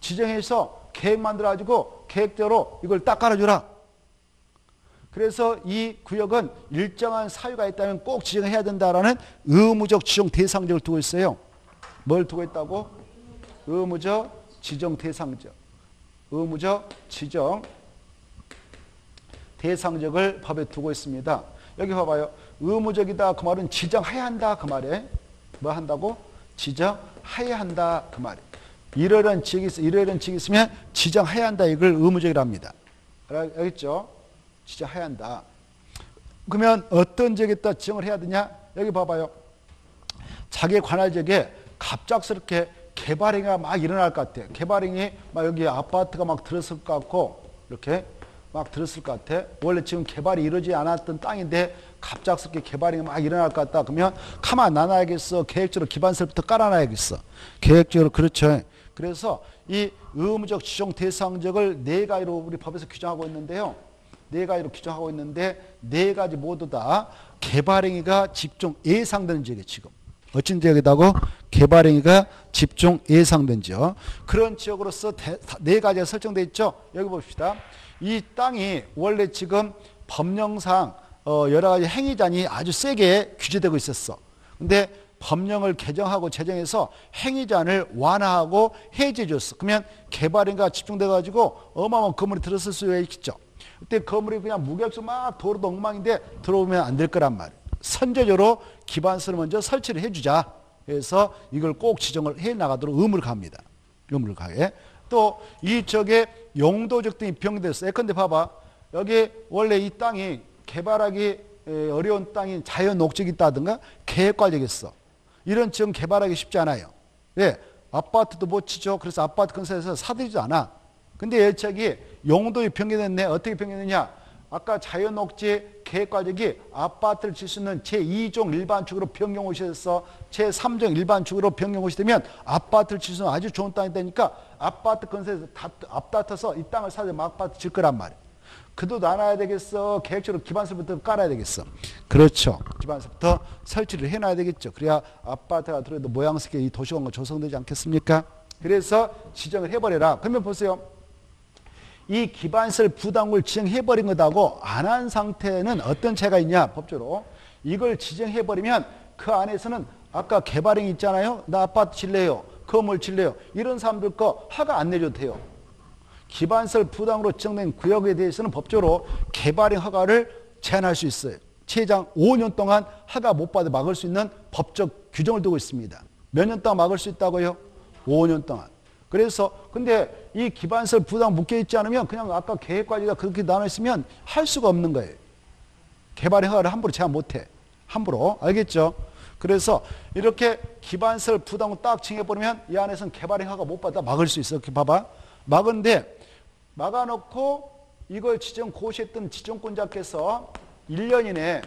지정해서 계획 만들어가지고 계획대로 이걸 딱 깔아주라. 그래서 이 구역은 일정한 사유가 있다면 꼭 지정해야 된다라는 의무적 지정 대상적을 두고 있어요. 뭘 두고 있다고? 의무적 지정 대상적. 의무적 지정 대상적을 법에 두고 있습니다. 여기 봐봐요. 의무적이다 그 말은 지정해야 한다 그 말에. 뭐 한다고? 지정해야 한다 그 말에. 이러이러한 지역이 있으면 지정해야 한다. 이걸 의무적이랍니다. 알겠죠? 지정해야 한다. 그러면 어떤 지역에다 지정을 해야 되냐? 여기 봐봐요. 자기 관할 지역에 갑작스럽게 개발행위가 막 일어날 것 같아. 개발행위 막 여기 아파트가 막 들었을 것 같고 이렇게 막 들었을 것 같아. 원래 지금 개발이 이루어지지 않았던 땅인데 갑작스럽게 개발행위가 막 일어날 것 같다. 그러면 가만 놔놔야겠어. 계획적으로 기반설부터 깔아놔야겠어. 계획적으로 그렇죠. 그래서 이 의무적 지정 대상적을 4가지로 우리 법에서 규정하고 있는데요. 4가지로 규정하고 있는데 4가지 모두 다 개발행위가 집중 예상되는 지역이에요. 지금 어쩐 지역이다고? 개발행위가 집중 예상된 지역. 그런 지역으로서 4가지가 설정되어 있죠. 여기 봅시다. 이 땅이 원래 지금 법령상 여러 가지 행위단이 아주 세게 규제되고 있었어. 근데 법령을 개정하고 제정해서 행위제한을 완화하고 해제해 줬어. 그러면 개발인가 집중돼 가지고 어마어마한 건물이 들었을 수 있겠죠. 그때 건물이 그냥 무격수 막 도로도 엉망인데 들어오면 안 될 거란 말이에요. 선제적으로 기반서를 먼저 설치를 해주자. 그래서 이걸 꼭 지정을 해 나가도록 의무를 갑니다. 의무를 가게. 또 이 지역의 용도적 등이 변경됐어. 예컨대 봐봐. 여기 원래 이 땅이 개발하기 어려운 땅이 자연 녹지가 있다든가 계획과적이었어. 이런 지역 개발하기 쉽지 않아요. 왜? 아파트도 못 치죠. 그래서 아파트 근처에서 사들이지도 않아. 근데 예측이 용도에 변경됐네. 어떻게 변경됐냐? 아까 자연 녹지 계획과적이 아파트를 질 수 있는 제2종 일반축으로 변경고시 돼서 제3종 일반축으로 변경고시 되면 아파트를 질 수 있는 아주 좋은 땅이 되니까 아파트 근처에서 앞다퉈서 이 땅을 사서 막 아파트 질 거란 말이에요. 그도 나눠야 되겠어. 계획적으로 기반설부터 깔아야 되겠어. 그렇죠. 기반설부터 설치를 해놔야 되겠죠. 그래야 아파트가 들어도 모양스럽게 이 도시공간 조성되지 않겠습니까? 그래서 지정을 해버려라. 그러면 보세요. 이 기반설 부담을 지정해버린 것하고 안 한 상태는 어떤 차이가 있냐? 법적으로. 이걸 지정해버리면 그 안에서는 아까 개발행위 있잖아요. 나 아파트 질래요. 건물 질래요. 이런 사람들 거 허가 안 내줘도 돼요. 기반설 부담으로 지정된 구역에 대해서는 법적으로 개발행 허가를 제한할 수 있어요. 최장 5년 동안 허가 못 받아 막을 수 있는 법적 규정을 두고 있습니다. 몇 년 동안 막을 수 있다고요? 5년 동안. 그래서 근데 이 기반설 부담 묶여있지 않으면 그냥 아까 계획과제가 그렇게 나눠있으면 할 수가 없는 거예요. 개발의 허가를 함부로 제한 못해. 함부로. 알겠죠? 그래서 이렇게 기반세를 부담으로 딱 칭해버리면 이 안에서는 개발의 허가 못 받아 막을 수 있어. 봐봐. 막은데 막아놓고 이걸 고시했던 지정권자께서 1년 이내에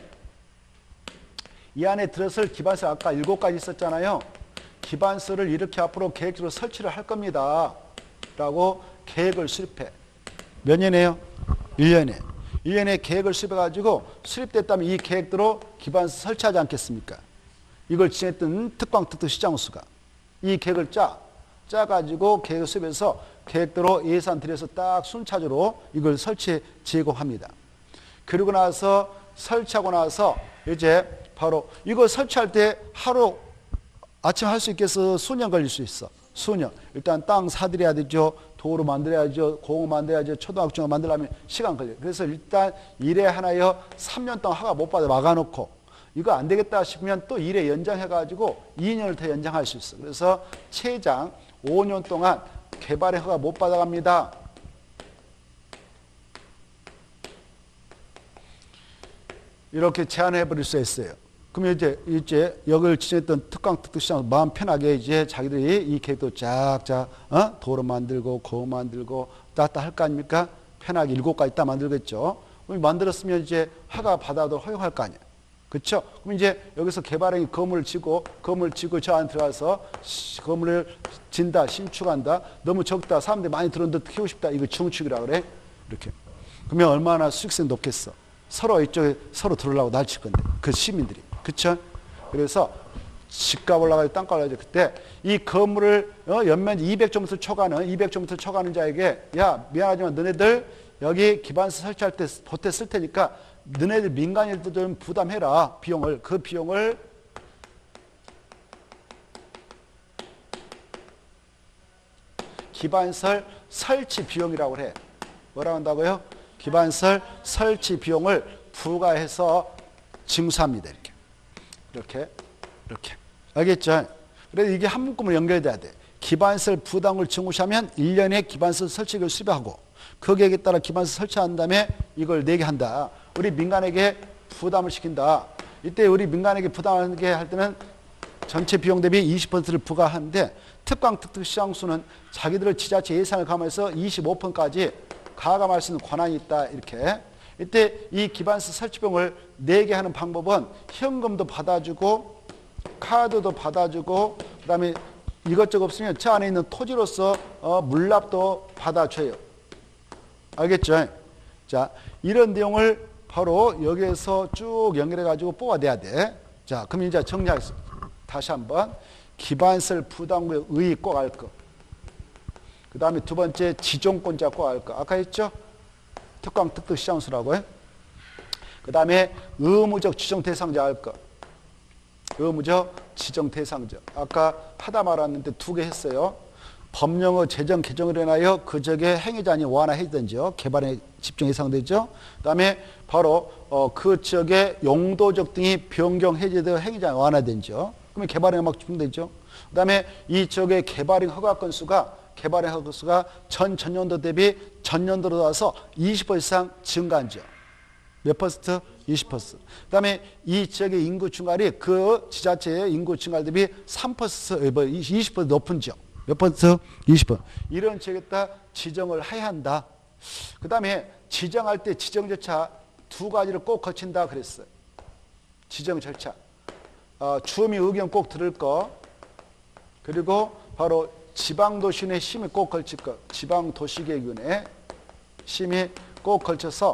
이 안에 들었을 기반세 아까 7가지 있었잖아요. 기반세를 이렇게 앞으로 계획적으로 설치를 할 겁니다. 라고 계획을 수립해. 몇 년이에요? 1년에. 1년에 계획을 수립해가지고 수립됐다면 이 계획대로 기반세 설치하지 않겠습니까? 이걸 지냈던 특방특특시장수가 이 계획을 짜가지고 계획을 수립해서 계획대로 예산 들여서 딱 순차적으로 이걸 설치 제공합니다. 그리고 나서 설치하고 나서 이제 바로 이거 설치할 때 하루 아침 할 수 있겠어? 수년 걸릴 수 있어. 수년. 일단 땅 사들여야 되죠. 도로 만들어야죠. 공원 만들어야죠. 초등학교 만들려면 시간 걸려요. 그래서 일단 일에 하나여 3년 동안 허가 못 받아 막아놓고 이거 안 되겠다 싶으면 또 일에 연장해가지고 2년을 더 연장할 수 있어. 그래서 최장 5년 동안 개발의 허가 못 받아갑니다. 이렇게 제한해버릴 수 있어요. 그러면 이제 여기를 지냈던 특강특특시장 마음 편하게 이제 자기들이 이 계획도 쫙쫙 도로 만들고 공원 만들고 따따 할 거 아닙니까? 편하게 7가지 다 만들겠죠. 그럼 만들었으면 이제 허가 받아도 허용할 거 아니에요. 그렇죠? 그럼 이제 여기서 개발행위 건물을 짓고 저 안에 들어가서 건물을 진다, 신축한다. 너무 적다. 사람들이 많이 들어오는데 키우고 싶다. 이거 증축이라 그래. 이렇게. 그러면 얼마나 수익성이 높겠어. 서로 이쪽에 서로 들어오려고 날칠 건데. 그 시민들이. 그렇죠? 그래서 집값 올라가지고 땅값 올라가지고 그때 이 건물을 연면적 200점수를 초과하는 자에게 야, 미안하지만 너네들 여기 기반세 설치할 때 보태 쓸 테니까 너네들 민간인들도 좀 부담해라. 비용을. 그 비용을 기반설 설치 비용이라고 해. 뭐라고 한다고요? 기반설 설치 비용을 부과해서 징수합니다. 이렇게. 알겠죠? 그래서 이게 한 묶음으로 연결돼야 돼. 기반설 부담을 징수하면 1년에 기반설 설치를 수립하고 그 계획에 따라 기반세 설치한 다음에 이걸 내게 한다. 우리 민간에게 부담을 시킨다. 이때 우리 민간에게 부담하게 할 때는 전체 비용 대비 20%를 부과하는데 특강특특시장수는 자기들의 지자체 예산을 감안해서 25%까지 가감할 수 있는 권한이 있다. 이렇게. 이때 이 기반세 설치비용을 내게 하는 방법은 현금도 받아주고 카드도 받아주고 그다음에 이것저것 없으면 저 안에 있는 토지로서 물납도 받아줘요. 알겠죠? 자, 이런 내용을 바로 여기에서 쭉 연결해가지고 뽑아내야 돼. 자, 그럼 이제 정리하겠습니다. 다시 한번. 기반세 부담의 의익 꼭 알 거. 그 다음에 2번째, 지정권자 꼭 알 거. 아까 했죠? 특강, 특특, 시장수라고 해. 그 다음에 의무적 지정 대상자 알 거. 의무적 지정 대상자. 아까 하다 말았는데 2개 했어요. 법령의 제정 개정으로 인하여 그적의 행위자 아닌 완화해든지요. 개발에 집중 예상되죠. 그다음에 바로 그 지역의 용도적 등이 변경 해제되어 행위자 완화된지요. 그러면 개발에 막 집중되죠. 그다음에 이 지역의 개발행 허가 건수가 전년도 대비 전년도로 와서 20% 이상 증가한지요. 몇 퍼센트? 20%. 그다음에 이 지역의 인구 증가율이 그 지자체의 인구 증가율 대비 20% 높은지요. 몇 퍼센트? 20%. 이런 지역에다 지정을 해야 한다. 그 다음에 지정할 때 지정 절차 2가지를 꼭 거친다 그랬어요. 지정 절차. 주민 의견 꼭 들을 거. 그리고 바로 지방도시의 심의 꼭 걸칠 거. 지방도시계획위원회 심의 꼭 걸쳐서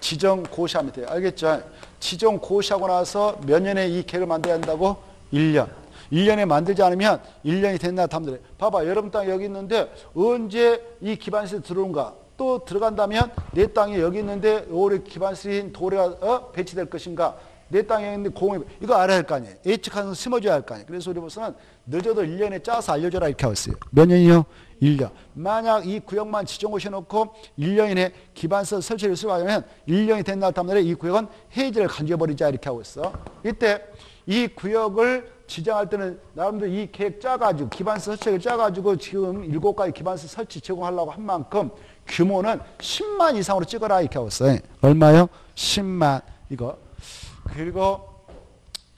지정 고시하면 돼요. 알겠죠? 지정 고시하고 나서 몇 년에 이 계획을 만들어야 한다고? 1년. 1년에 만들지 않으면 1년이 됐나 담들해. 봐봐. 여러분 땅 여기 있는데 언제 이 기반세 들어온가? 또 들어간다면 내 땅이 여기 있는데 올해 기반세인 도래가 배치될 것인가? 내 땅에 있는데 공이 이거 알아야 할 거 아니에요. 예측하는 심어줘야 할 거 아니에요. 그래서 우리 보서는 늦어도 1년에 짜서 알려줘라 이렇게 하고 있어요. 몇 년이요? 1년. 만약 이 구역만 지정고시 해놓고 1년 이내 기반세 설치를 수행하면 1년이 됐나 담들해. 이 구역은 해제를 간주해버리자 이렇게 하고 있어. 이때 이 구역을 지정할 때는 나름대로 이 계획 짜가지고 기반세 설치를 짜가지고 지금 7가지 기반세 설치 제공하려고 한 만큼 규모는 10만 이상으로 찍어라 이렇게 하고 있어요. 얼마요? 10만 이거. 그리고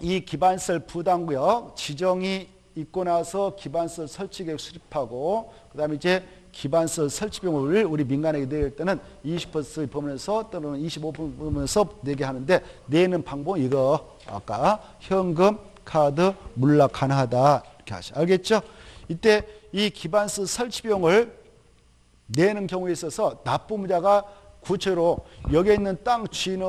이 기반세 부담구역 지정이 있고 나서 기반세 설치계획 수립하고 그 다음에 이제 기반세 설치 비용을 우리 민간에게 내릴 때는 20% 범위에서 또는 25% 범위에서 내게 하는데 내는 방법은 이거 아까 현금, 카드, 물락 가능하다 이렇게 하시 알겠죠? 이때 이 기반세 설치 비용을 내는 경우에 있어서 납부자가 구체로 여기에 있는 땅 쥐는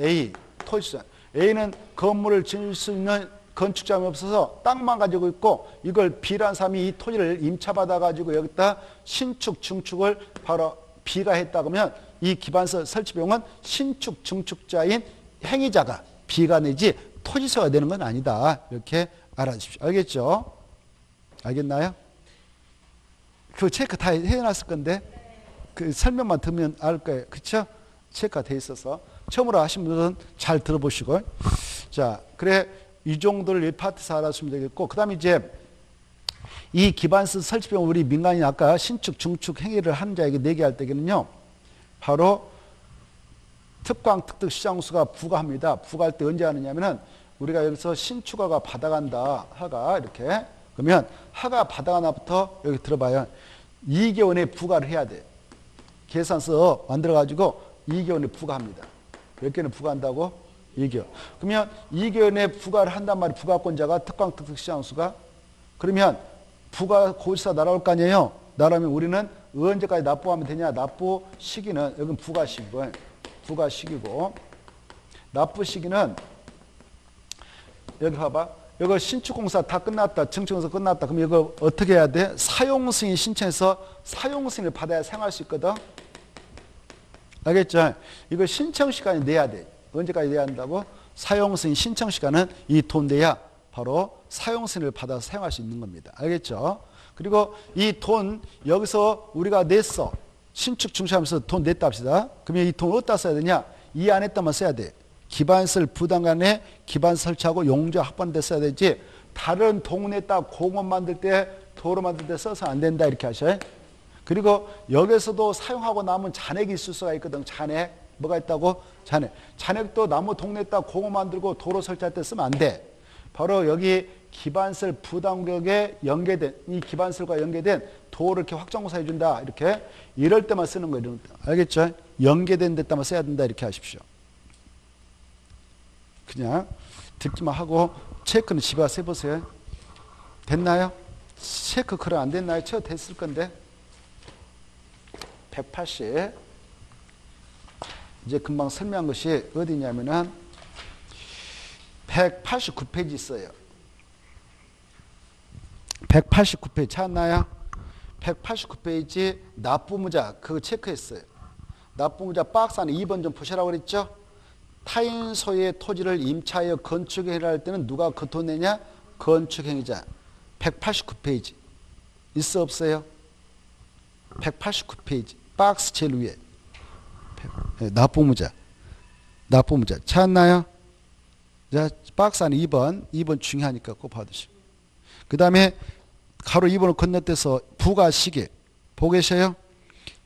A 토지산 A는 건물을 지을 수 있는 건축자금이 없어서 땅만 가지고 있고 이걸 B라는 사람이 이 토지를 임차받아가지고 여기다 신축, 증축을 바로 B가 했다 그러면 이 기반서 설치 비용은 신축, 증축자인 행위자가 B가 내지 토지세가 되는 건 아니다. 이렇게 알아주십시오. 알겠죠? 알겠나요? 그 체크 다 해놨을 건데 그 설명만 들으면 알 거예요. 그쵸? 체크가 돼 있어서. 처음으로 하신 분들은 잘 들어보시고. 자, 그래. 이 정도를 1파트에서 알았으면 되겠고, 그 다음에 이제 이 기반세 설치 비용 우리 민간인 아까 신축, 증축 행위를 하는 자에게 내게 할 때에는요, 바로 특광, 특득, 시장수가 부과합니다. 부과할 때 언제 하느냐면은 우리가 여기서 신축하가 받아간다. 하가 이렇게. 그러면 하가 받아가나부터 여기 들어봐요. 2개월 내에 부과를 해야 돼. 계산서 만들어가지고 2개월 내에 부과합니다. 몇 개는 부과한다고? 2개월. 그러면 2개월 내에 부과를 한단 말이에요. 부가권자가 특강, 특특, 시장수가. 그러면 부가 고지서 날아올 거 아니에요? 날아오면 우리는 언제까지 납부하면 되냐? 납부 시기는, 여긴 부가 시기고요. 부가 시기고. 납부 시기는, 여기 봐봐. 이거 신축공사 다 끝났다. 증축공사 끝났다. 그럼 이거 어떻게 해야 돼? 사용승인 신청해서 사용승인을 받아야 생활할 수 있거든? 알겠죠? 이거 신청 시간이 내야 돼. 언제까지 내야 한다고? 사용승인 신청 시간은 이 돈 내야 바로 사용승인을 받아서 사용할 수 있는 겁니다. 알겠죠? 그리고 이 돈 여기서 우리가 냈어. 신축 증축하면서 돈 냈다 합시다. 그러면 이 돈 어디다 써야 되냐? 이 안에다만 써야 돼. 기반세 부담간에 기반 설치하고 용자 합반 데 써야 되지. 다른 동네에다 공원 만들 때 도로 만들 때 써서 안 된다 이렇게 하셔요. 그리고 여기서도 사용하고 남은 잔액이 있을 수가 있거든. 잔액. 뭐가 있다고? 잔액. 잔액도 나무 동네에다 공원 만들고 도로 설치할 때 쓰면 안 돼. 바로 여기 기반세 부담구역에 연계된 이 기반세과 연계된 도를 이렇게 확정고사 해준다. 이렇게 이럴 때만 쓰는 거예요. 알겠죠? 연계된 데다만 써야 된다. 이렇게 하십시오. 그냥 듣기만 하고 체크는 집에 와서 해보세요. 됐나요? 체크 그럼 안 됐나요? 체크 됐을 건데. 180. 이제 금방 설명한 것이 어디냐면은 189페이지 있어요. 189페이지 찾았나요? 189페이지 납부무자 그거 체크했어요. 납부무자 박스 안에 2번 좀 보시라고 그랬죠? 타인 소유의 토지를 임차하여 건축행위를 할 때는 누가 그 돈 내냐? 건축행위자. 189페이지 있어 없어요? 189페이지 박스 제일 위에 네, 납부무자 찾았나요? 자, 박스 안에 2번 중요하니까 꼭 받으시고 그 다음에 가로 2번을 건너뛰어서 부가시기 보고 계세요?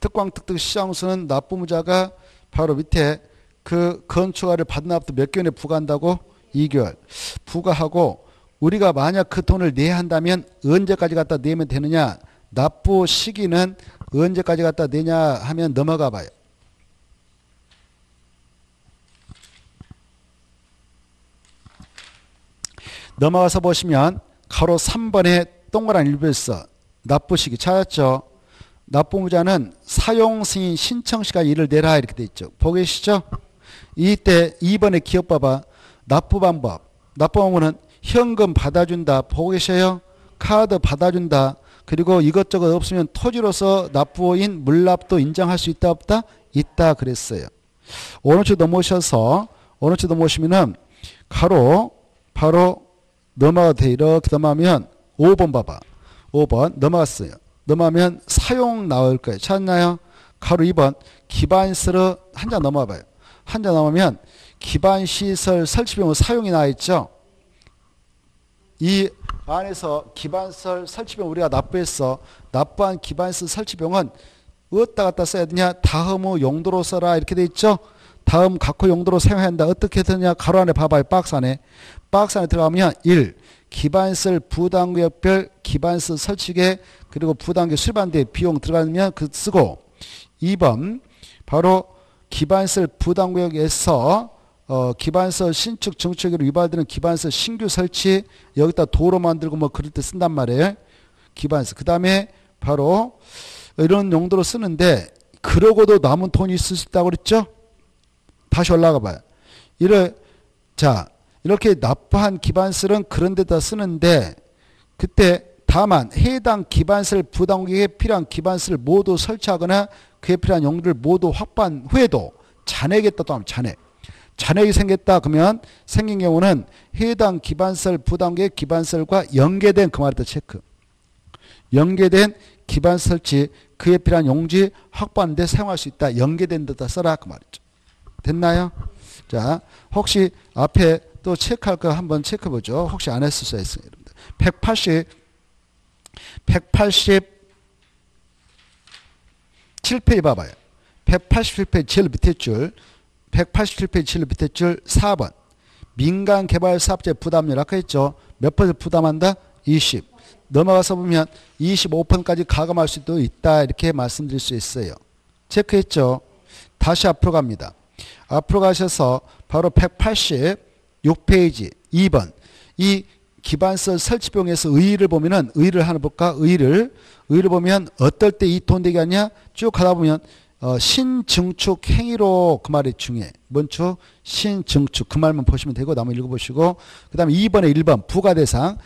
특광특득 시장수는 납부무자가 바로 밑에 그 건축가를 받은 앞도 몇 개월에 부과한다고? 2개월 부과하고 우리가 만약 그 돈을 내야 한다면 언제까지 갖다 내면 되느냐? 납부 시기는 언제까지 갖다 내냐 하면 넘어가 봐요. 넘어가서 보시면 가로 3번에 동그란 일부에서 납부 시기 찾았죠. 납부무자는 사용승인 신청시간 일을 내라 이렇게 돼 있죠. 보고 계시죠? 이때 2번에 기억 봐봐. 납부 방법은 현금 받아준다. 보고 계세요? 카드 받아준다. 그리고 이것저것 없으면 토지로서 납부인 물납도 인정할 수 있다 없다? 있다 그랬어요. 어느 쪽 넘어오시면은 가로 바로 넘어가도 돼. 이렇게 넘어가면 5번 봐봐. 5번 넘어갔어요. 넘어가면 사용 나올 거예요. 찾았나요? 가로 2번 기반시설을 한 장 넘어가 봐요. 한 장 넘어가면 기반시설 설치 비용은 사용이 나와 있죠. 이 안에서 기반시설 설치 비용 우리가 납부했어. 납부한 기반시설 설치 비용은 어디다 갖다 써야 되냐? 다음 후 용도로 써라 이렇게 돼 있죠. 다음 각호 용도로 사용해야 한다. 어떻게 되느냐. 가로 안에 봐봐요. 박스 안에. 박스 안에 들어가면 1. 기반세 부당구역별 기반세 설치계 그리고 부당구역 수반대 비용 들어가면 그 쓰고 2번 바로 기반세 부당구역에서 기반서 신축 정책으로 위반되는 기반서 신규 설치 여기다 도로 만들고 뭐 그럴 때 쓴단 말이에요. 기반서 그 다음에 바로 이런 용도로 쓰는데 그러고도 남은 돈이 있을 수 있다고 그랬죠. 다시 올라가 봐요. 자 이렇게 납부한 기반서는 그런 데다 쓰는데 그때 다만 해당 기반서를 부당구역에 필요한 기반서를 모두 설치하거나 그에 필요한 용도를 모두 확보한 후에도 잔액에다 또 하면 잔액. 잔액이 생겼다 그러면 생긴 경우는 해당 기반설 부담계 기반설과 연계된 그 말이다 체크. 연계된 기반 설치 그에 필요한 용지 확보하는 데 사용할 수 있다. 연계된 데다 써라 그 말이죠. 됐나요? 자 혹시 앞에 또 체크할 거 한번 체크해 보죠. 혹시 안 했을 수 있어요. 187페이지 봐봐요. 187페이지 제일 밑에 줄 187페이지 칠 밑에 줄 4번. 민간 개발 사업자의 부담률 아까 했죠. 몇 퍼센트 부담한다? 20. 넘어가서 보면 25%까지 가감할 수도 있다. 이렇게 말씀드릴 수 있어요. 체크했죠. 다시 앞으로 갑니다. 앞으로 가셔서 바로 186페이지 2번. 이 기반설 설치 비용에서 의의를 보면은 의의를 하나 볼까? 의의를 보면 어떨 때 이 돈 되게 하냐? 쭉 가다 보면 신증축 행위로 그 말이 중요해. 뭔 축? 신증축. 그 말만 보시면 되고 나머지 읽어보시고 그 다음에 2번에 1번 부가 대상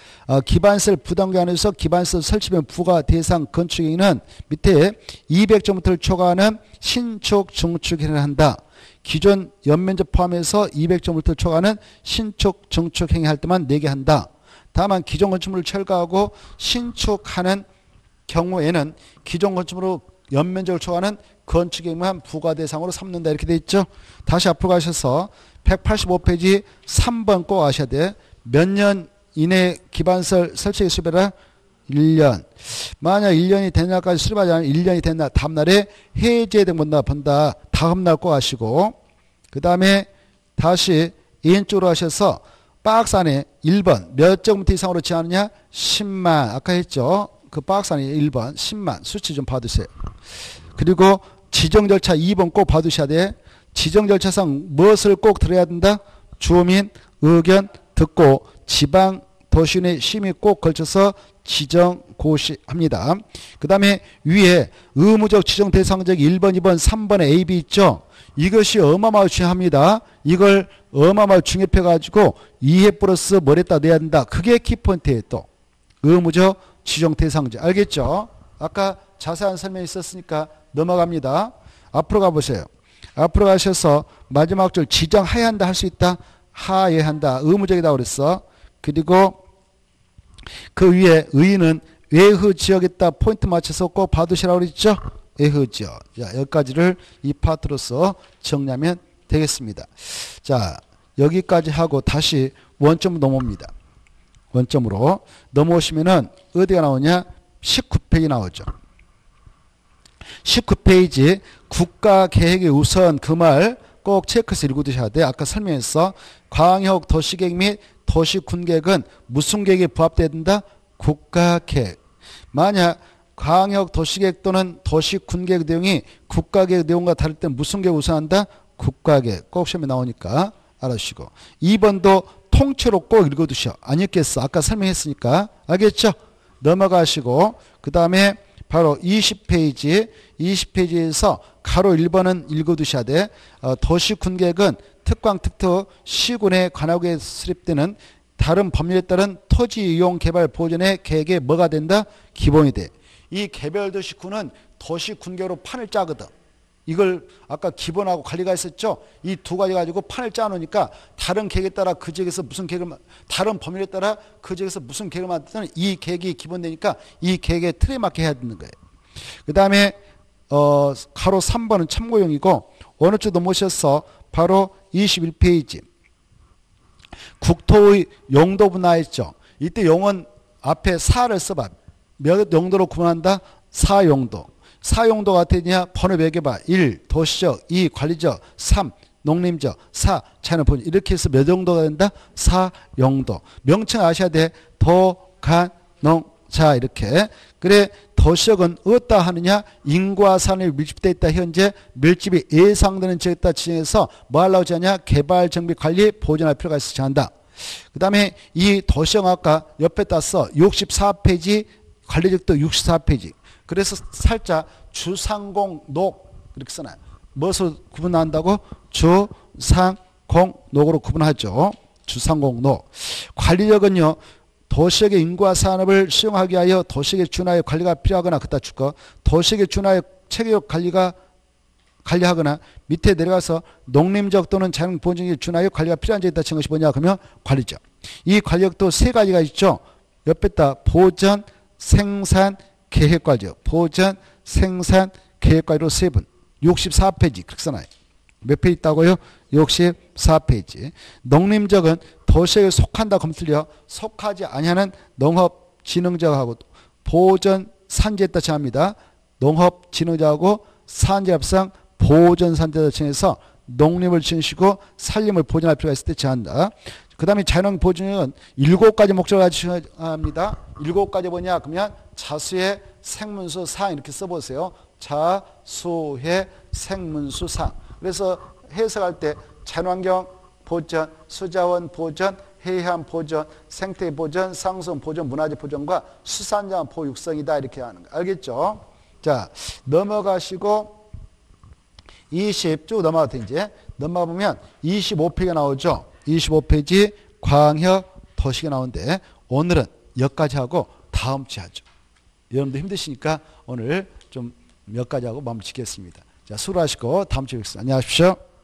기반세 부담구 안에서 기반세 설치면 부가 대상 건축행위는 밑에 200제곱미터를 초과하는 신축 증축행위를 한다. 기존 연면적 포함해서 200제곱미터를 초과하는 신축 증축행위 할 때만 4개 한다. 다만 기존 건축물을 철거하고 신축하는 경우에는 기존 건축물로 연면적을 초과하는 건축행위만 부과 대상으로 삼는다. 이렇게 돼 있죠. 다시 앞으로 가셔서 185페이지 3번 꼭 아셔야 돼. 몇 년 이내 기반설 설치에 수립해라. 1년. 만약 1년이 되냐까지 수립하지 않으면 1년이 됐나. 다음날에 해제된 건다 본다. 다음날 꼭 아시고. 그 다음에 다시 왼쪽으로 하셔서 박스 안에 1번. 몇 제곱미터 이상으로 제한하느냐? 10만. 아까 했죠. 그 박스 안에 1번. 10만. 수치 좀 봐두세요. 그리고 지정 절차 2번 꼭 봐두셔야 돼. 지정 절차상 무엇을 꼭 들어야 된다? 주민 의견 듣고 지방 도시의 심의 꼭 걸쳐서 지정 고시합니다. 그 다음에 위에 의무적 지정 대상적 1번, 2번, 3번에 A, B 있죠. 이것이 어마어마하게 중요합니다. 이걸 어마어마하게 중립해가지고 2회 플러스 뭘 했다 내야 된다. 그게 키포인트예요. 또 의무적 지정 대상적 알겠죠? 아까 자세한 설명이 있었으니까 넘어갑니다. 앞으로 가보세요. 앞으로 가셔서 마지막 줄 지정하야 한다 할 수 있다. 하예한다. 의무적이다 그랬어. 그리고 그 위에 의의는 외후 지역에 따라 포인트 맞춰서 꼭 봐두시라고 그랬죠. 외후 지역. 자, 여기까지를 이 파트로서 정리하면 되겠습니다. 자, 여기까지 하고 다시 원점으로 넘어옵니다. 원점으로 넘어오시면은 어디가 나오냐? 19페이지 나오죠. 19페이지 국가계획의 우선 그 말 꼭 체크해서 읽어두셔야 돼요. 아까 설명했어. 광역 도시계획 및 도시군계획은 무슨 계획에 부합돼야 된다? 국가계획. 만약 광역 도시계획 또는 도시군계획 내용이 국가계획 내용과 다를 때 무슨 계획 우선한다? 국가계획. 꼭 시험에 나오니까 알아주시고. 2번도 통째로 꼭 읽어두셔. 안 읽겠어. 아까 설명했으니까. 알겠죠? 넘어가시고 그 다음에 바로 20페이지에서 가로 1번은 읽어두셔야 돼. 도시군계획은 특광, 특특, 시군의 관할구에 수립되는 다른 법률에 따른 토지 이용 개발 보전의 계획에 뭐가 된다? 기본이 돼. 이 개별도시군은 도시군계로 판을 짜거든. 이걸 아까 기본하고 관리가 있었죠. 이 두 가지 가지고 판을 짜놓으니까 다른 계획에 따라 그 지역에서 무슨 계획을 다른 범위에 따라 그 지역에서 무슨 계획을 만드는 이 계획이 기본되니까 이 계획에 틀에 맞게 해야 되는 거예요. 그 다음에 가로 3번은 참고용이고 어느 쪽도 모셔서 바로 21페이지 국토의 용도 분화했죠. 이때 용은 앞에 사를 써봐. 몇 용도로 구분한다? 사용도. 사용도가 어떻게 되냐? 번호 매겨봐. 1. 도시적 2. 관리적 3. 농림지역 4 차이나포인트 이렇게 해서 몇 정도가 된다? 4, 0도. 명칭 아셔야 돼. 도, 간, 농, 자 이렇게. 그래 도시역은 어디다 하느냐? 인구와 산업이 밀집되어 있다. 현재 밀집이 예상되는 지역에 따라 지정해서 뭐 하려고 지하냐? 개발, 정비, 관리, 보존할 필요가 있어 지한다. 그 다음에 이 도시형 아까 옆에 따서 64페이지 관리직도 64페이지. 그래서 살짝 주상공 녹 이렇게 쓰나요? 무엇으로 구분한다고? 주상공 녹으로 구분하죠. 주상공 녹. 관리력은요. 도시역의 인구와 산업을 수용하기 위하여 도시역에 준하여 관리가 필요하거나 그따 줄거 도시역에 준하여 체계적 관리가 관리하거나 밑에 내려가서 농림적 또는 자연보존지역에 준하여 관리가 필요한 지역에 따른 것이 뭐냐 그러면 관리죠. 이 관리역도 세 가지가 있죠. 옆에다 보전, 생산, 계획과죠. 보전, 생산, 계획과로 세 분. 64페이지 그렇게 써놔요. 몇 페이지 있다고요? 64페이지. 농림적은 도시에 속한다 검틀려 속하지 아니하는 농업진흥지역하고 보전 산지에 따라 칭합니다. 농업진흥지역하고 산지합상 보전 산지에 칭해서 농림을 칭시고 산림을 보존할 필요가 있을 때 칭한다. 그 다음에 자연환경 보존은 7가지 목적을 가지고 합니다. 7가지 뭐냐? 그러면 자수해 생문수 상 이렇게 써보세요. 자수해 생문수 상. 그래서 해석할 때 자연환경 보존, 수자원 보존, 해양 보존, 생태 보존, 상수원 보존, 문화재 보존과 수산자원 보호 육성이다 이렇게 하는 거 알겠죠? 자 넘어가시고 20쭉 넘어가도 이제 넘어가 보면 25페이지가 나오죠. 25페이지 광역 도시가 나오는데 오늘은 여기까지 하고 다음 주에 하죠. 여러분도 힘드시니까 오늘 좀 몇 가지 하고 마무리 짓겠습니다. 자 수고하시고 다음 주에 뵙겠습니다. 안녕히 가십시오.